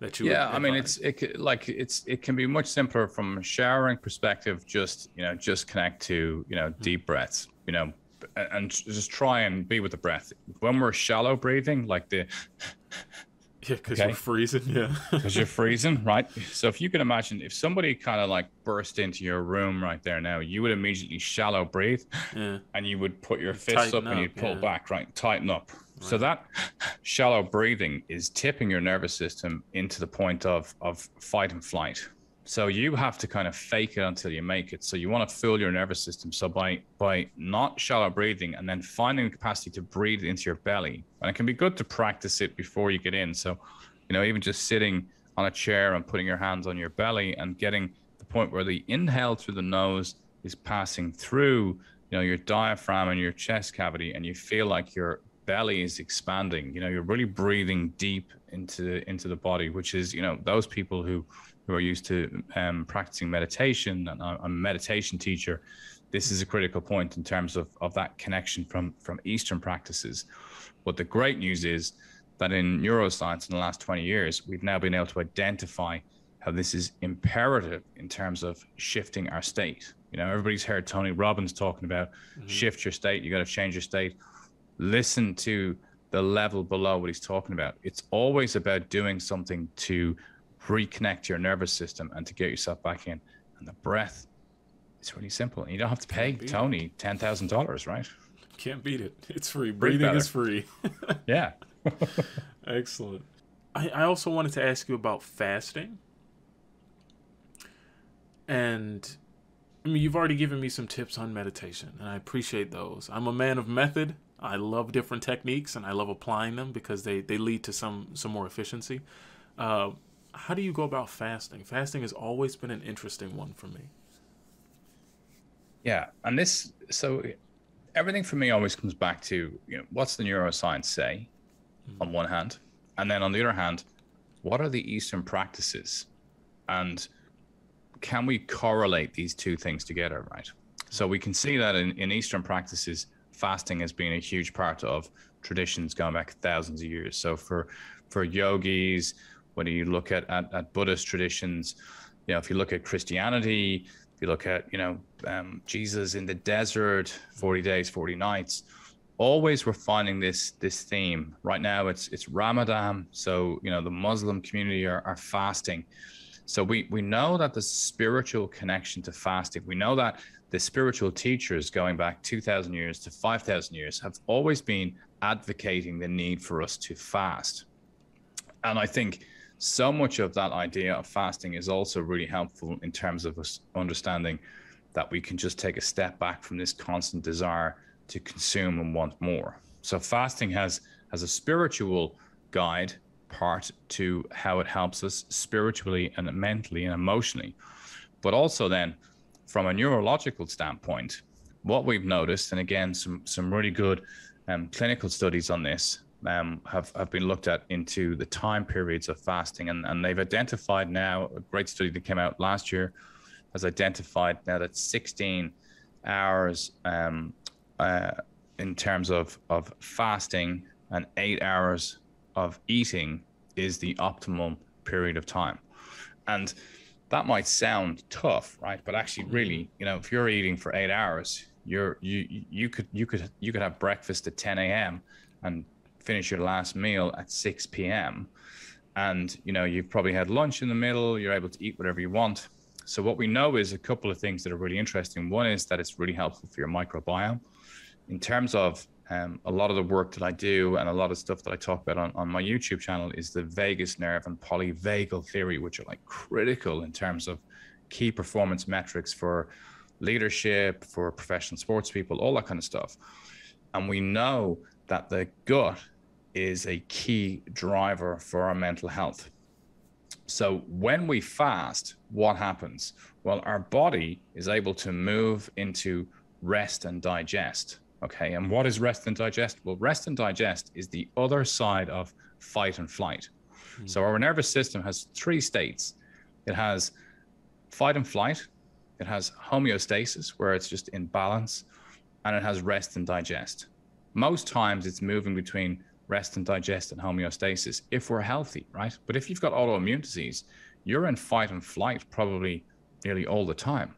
that you would advise? I mean, it can be much simpler from a showering perspective. Just, you know, just connect to, you know, deep breaths, you know, and just try and be with the breath. When we're shallow breathing, like the yeah, because you're freezing. Yeah, because you're freezing, right? So if you can imagine, if somebody kind of like burst into your room right there now, you would immediately shallow breathe, and you would put your fists up and you'd pull back, right? Tighten up. Right. So that shallow breathing is tipping your nervous system into the point of fight and flight. So you have to kind of fake it until you make it. So you want to fuel your nervous system. So by not shallow breathing and then finding the capacity to breathe into your belly, and it can be good to practice it before you get in. So, you know, even just sitting on a chair and putting your hands on your belly and getting the point where the inhale through the nose is passing through, you know, your diaphragm and your chest cavity, and you feel like your belly is expanding. You know, you're really breathing deep into the body, which is, you know, those people who are used to practicing meditation, and I'm a meditation teacher, this is a critical point in terms of that connection from Eastern practices. But the great news is that in neuroscience in the last 20 years, we've now been able to identify how this is imperative in terms of shifting our state. You know, everybody's heard Tony Robbins talking about shift your state, you got to change your state. Listen to the level below what he's talking about. It's always about doing something to reconnect your nervous system and to get yourself back in. And the breath, it's really simple. And you don't have to pay Tony $10,000, right? Can't beat it. It's free. Breathing is free. Yeah. Excellent. I also wanted to ask you about fasting. And I mean, you've already given me some tips on meditation, and I appreciate those. I'm a man of method. I love different techniques, and I love applying them because they lead to some more efficiency. How do you go about fasting? Fasting has always been an interesting one for me. Yeah, and this, so everything for me always comes back to, you know, what's the neuroscience say on one hand? And then on the other hand, what are the Eastern practices? And can we correlate these two things together, right? So we can see that in Eastern practices, fasting has been a huge part of traditions going back thousands of years. So for yogis, when you look at Buddhist traditions, you know, if you look at Christianity, if you look at, you know, Jesus in the desert, 40 days, 40 nights, always we're finding this theme. Right now it's Ramadan. So, you know, the Muslim community are fasting. So we know that the spiritual connection to fasting, we know that the spiritual teachers going back 2,000 years to 5,000 years have always been advocating the need for us to fast. And I think so much of that idea of fasting is also really helpful in terms of us understanding that we can just take a step back from this constant desire to consume and want more. So fasting has a spiritual guide part to how it helps us spiritually and mentally and emotionally. But also then from a neurological standpoint, what we've noticed, and again, some really good clinical studies on this, have been looked at into the time periods of fasting, and they've identified now, a great study that came out last year has identified now that 16 hours in terms of fasting and 8 hours of eating is the optimal period of time. And that might sound tough, right? But actually, really, you know, if you're eating for 8 hours, you could have breakfast at 10 a.m. and finish your last meal at 6 p.m. And, you know, you've probably had lunch in the middle, you're able to eat whatever you want. So what we know is a couple of things that are really interesting. One is that it's really helpful for your microbiome. In terms of a lot of the work that I do and a lot of stuff that I talk about on my YouTube channel is the vagus nerve and polyvagal theory, which are like critical in terms of key performance metrics for leadership, for professional sports people, all that kind of stuff. And we know that the gut is a key driver for our mental health. So when we fast, what happens? Well, our body is able to move into rest and digest. Okay, and what is rest and digest? Well, rest and digest is the other side of fight and flight. So our nervous system has three states. It has fight and flight, it has homeostasis, where it's just in balance, and it has rest and digest. Most times it's moving between rest and digest and homeostasis if we're healthy, right? But if you've got autoimmune disease, you're in fight and flight probably nearly all the time.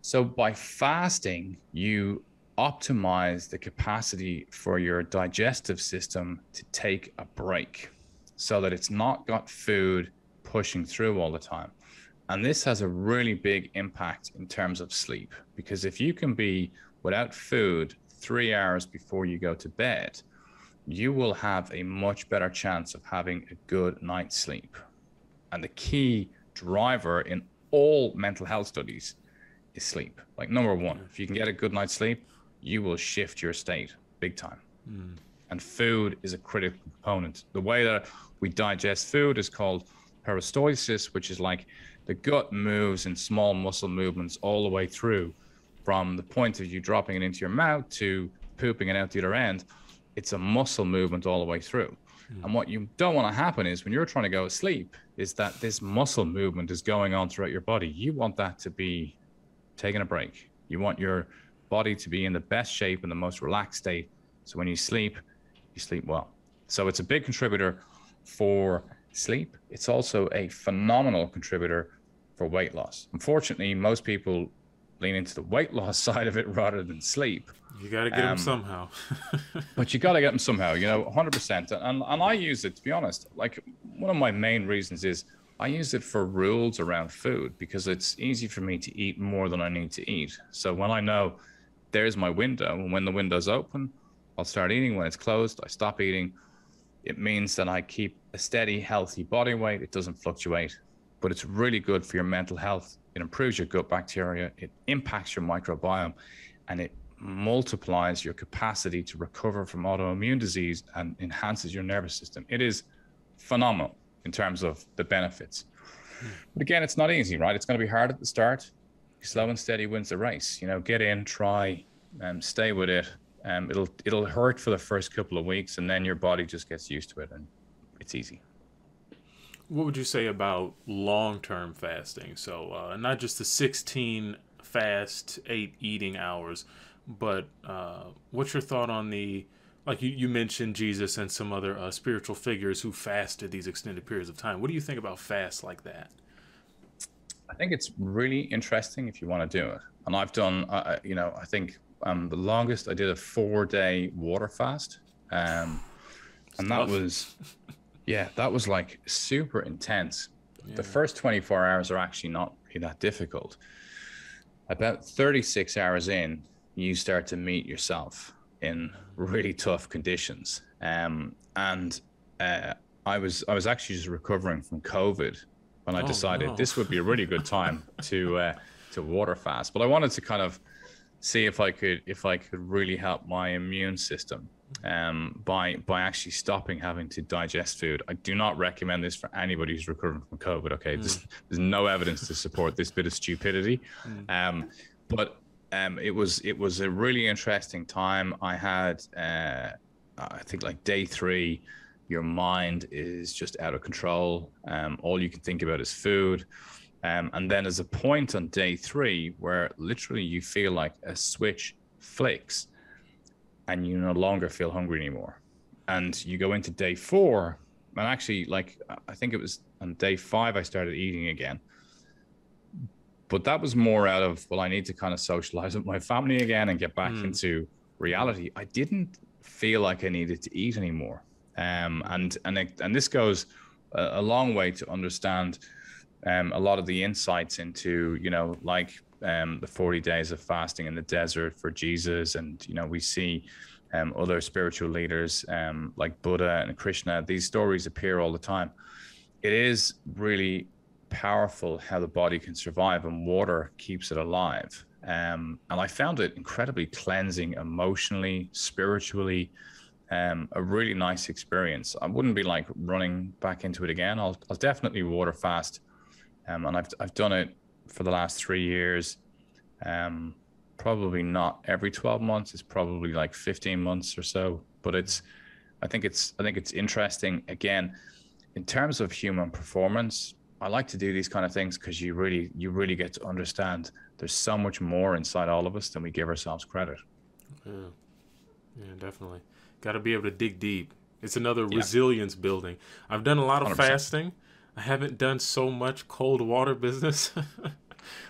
So by fasting, you optimize the capacity for your digestive system to take a break so that it's not got food pushing through all the time. And this has a really big impact in terms of sleep, because if you can be without food 3 hours before you go to bed, you will have a much better chance of having a good night's sleep. And the key driver in all mental health studies is sleep. Like number one, if you can get a good night's sleep, you will shift your state big time. Mm. And food is a critical component. The way that we digest food is called peristalsis, which is like the gut moves in small muscle movements all the way through from the point of you dropping it into your mouth to pooping it out the other end. It's a muscle movement all the way through. Mm. And what you don't want to happen is when you're trying to go to sleep is that this muscle movement is going on throughout your body. You want that to be taking a break. You want your body to be in the best shape and the most relaxed state. So when you sleep well. So it's a big contributor for sleep. It's also a phenomenal contributor for weight loss. Unfortunately, most people lean into the weight loss side of it rather than sleep. You got to get them somehow. But you got to get them somehow, you know, 100%. And I use it, to be honest. Like one of my main reasons is I use it for rules around food because it's easy for me to eat more than I need to eat. So when I know there's my window, and when the window's open, I'll start eating. When it's closed, I stop eating. It means that I keep a steady, healthy body weight. It doesn't fluctuate, but it's really good for your mental health. It improves your gut bacteria. It impacts your microbiome, and it multiplies your capacity to recover from autoimmune disease and enhances your nervous system. It is phenomenal in terms of the benefits. But again, it's not easy, right? It's going to be hard at the start. Slow and steady wins the race. You know, get in, try, stay with it. It'll hurt for the first couple of weeks, and then your body just gets used to it, and it's easy. What would you say about long-term fasting? So not just the 16 fast, 8 eating hours, but what's your thought on the, like you mentioned Jesus and some other spiritual figures who fasted these extended periods of time. What do you think about fasts like that? I think it's really interesting if you want to do it. And I've done, you know, I think the longest I did a 4-day water fast. And that was, yeah, that was like super intense. Yeah. The first 24 hours are actually not really that difficult. About 36 hours in, you start to meet yourself in really tough conditions. I was actually just recovering from COVID when I decided this would be a really good time to water fast. But I wanted to kind of see if I could really help my immune system by actually stopping having to digest food. I do not recommend this for anybody who's recovering from COVID. Okay, there's no evidence to support this bit of stupidity. It was a really interesting time. I had, I think like day 3, your mind is just out of control. All you can think about is food. And then there's a point on day 3 where literally you feel like a switch flicks and you no longer feel hungry anymore. And you go into day 4, and actually like, I think it was on day 5, I started eating again. But that was more out of, well, I need to kind of socialize with my family again and get back into reality. I didn't feel like I needed to eat anymore. And this goes a long way to understand a lot of the insights into, you know, like the 40 days of fasting in the desert for Jesus. And, you know, we see other spiritual leaders like Buddha and Krishna. These stories appear all the time. It is really powerful how the body can survive, and water keeps it alive. And I found it incredibly cleansing emotionally, spiritually, a really nice experience. I wouldn't be like running back into it again. I'll definitely water fast. And I've done it for the last 3 years. Probably not every 12 months. It's probably like 15 months or so, but I think it's interesting. Again, in terms of human performance, I like to do these kind of things because you really get to understand There's so much more inside all of us than we give ourselves credit. Yeah, yeah, definitely. Got to be able to dig deep. It's another resilience building. I've done a lot of 100%. Fasting. I haven't done so much cold water business.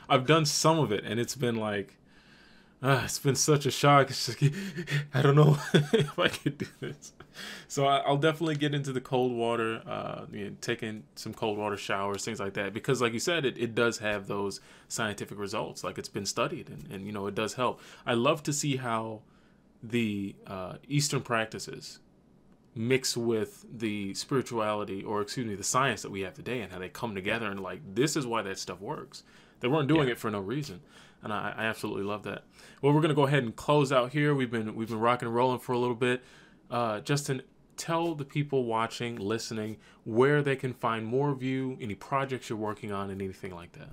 I've done some of it, and it's been like, it's been such a shock. It's just, I don't know if I could do this. So I'll definitely get into the cold water, you know, taking some cold water showers, things like that. Because like you said, it does have those scientific results. Like, it's been studied, and you know, it does help. I love to see how the Eastern practices mix with the spirituality, or excuse me, the science that we have today, and how they come together, and like, this is why that stuff works. They weren't doing it for no reason. And I absolutely love that. Well, we're going to go ahead and close out here. We've been rocking and rolling for a little bit. Justin, tell the people watching, listening, where they can find more of you, any projects you're working on, and anything like that.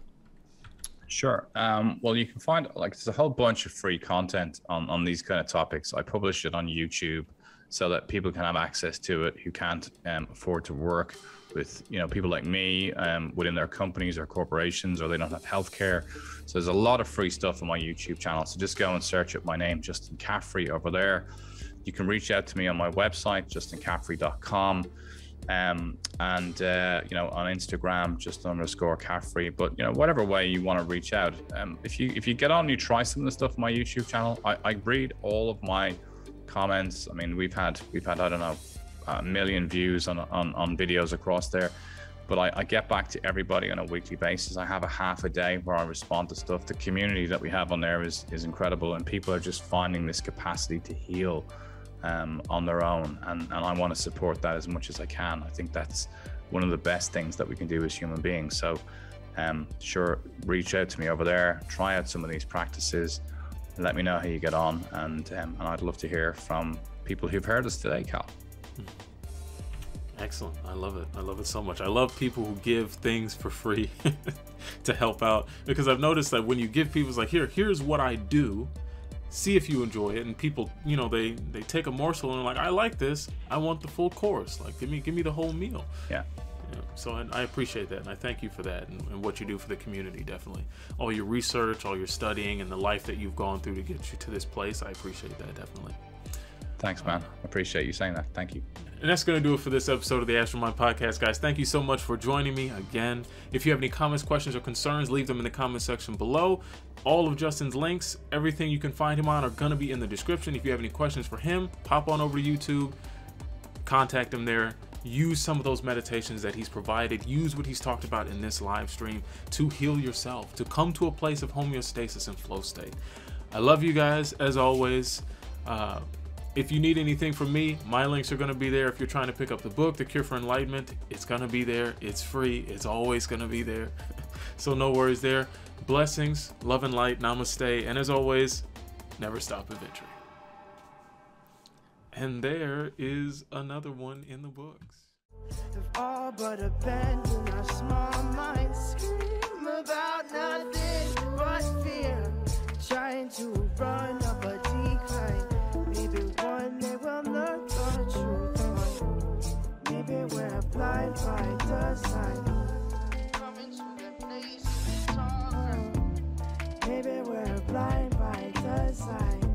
Sure. Well, you can find, like, there's a whole bunch of free content on these kind of topics. I publish it on YouTube so that people can have access to it who can't afford to work with, you know, people like me within their companies or corporations, or they don't have healthcare. So there's a lot of free stuff on my YouTube channel. So just go and search up my name, Justin Caffrey, over there. You can reach out to me on my website, justincaffrey.com. And, you know, on Instagram, _Caffrey, but you know, whatever way you want to reach out. If you get on, you try some of the stuff on my YouTube channel. I read all of my comments. I mean, we've had, I don't know, a million views on videos across there, but I get back to everybody on a weekly basis. I have a half a day where I respond to stuff. The community that we have on there is incredible, and people are just finding this capacity to heal on their own, and I want to support that as much as I can. I think that's one of the best things that we can do as human beings. So sure, reach out to me over there, try out some of these practices, and let me know how you get on, and I'd love to hear from people who've heard us today, Cal. Excellent. I love it. I love it so much. I love people who give things for free to help out, because I've noticed that when you give people, it's like, here's what I do, see if you enjoy it. And people, you know, they take a morsel and they're like, I like this, I want the full course, like give me the whole meal. Yeah. So I appreciate that, and I thank you for that, and what you do for the community. Definitely all your research, all your studying, and the life that you've gone through to get you to this place. I appreciate that, definitely. Thanks, man. I appreciate you saying that. Thank you. And that's going to do it for this episode of the Astral Mind Podcast, guys. Thank you so much for joining me again. If you have any comments, questions, or concerns, leave them in the comment section below. All of Justin's links, everything you can find him on, are going to be in the description. If you have any questions for him, pop on over to YouTube, contact him there. Use some of those meditations that he's provided. Use what he's talked about in this live stream to heal yourself, to come to a place of homeostasis and flow state. I love you guys, as always. If you need anything from me, my links are going to be there. If you're trying to pick up the book, The Cure for Enlightenment, it's going to be there. It's free. It's always going to be there. So no worries there. Blessings, love and light, namaste. And as always, never stop adventuring. And there is another one in the books. If all but abandon our small minds, scream about nothing but fear, trying to run up a decline. We're blind by the sign. Coming to the place, it's all right. Maybe we're blind by the sign.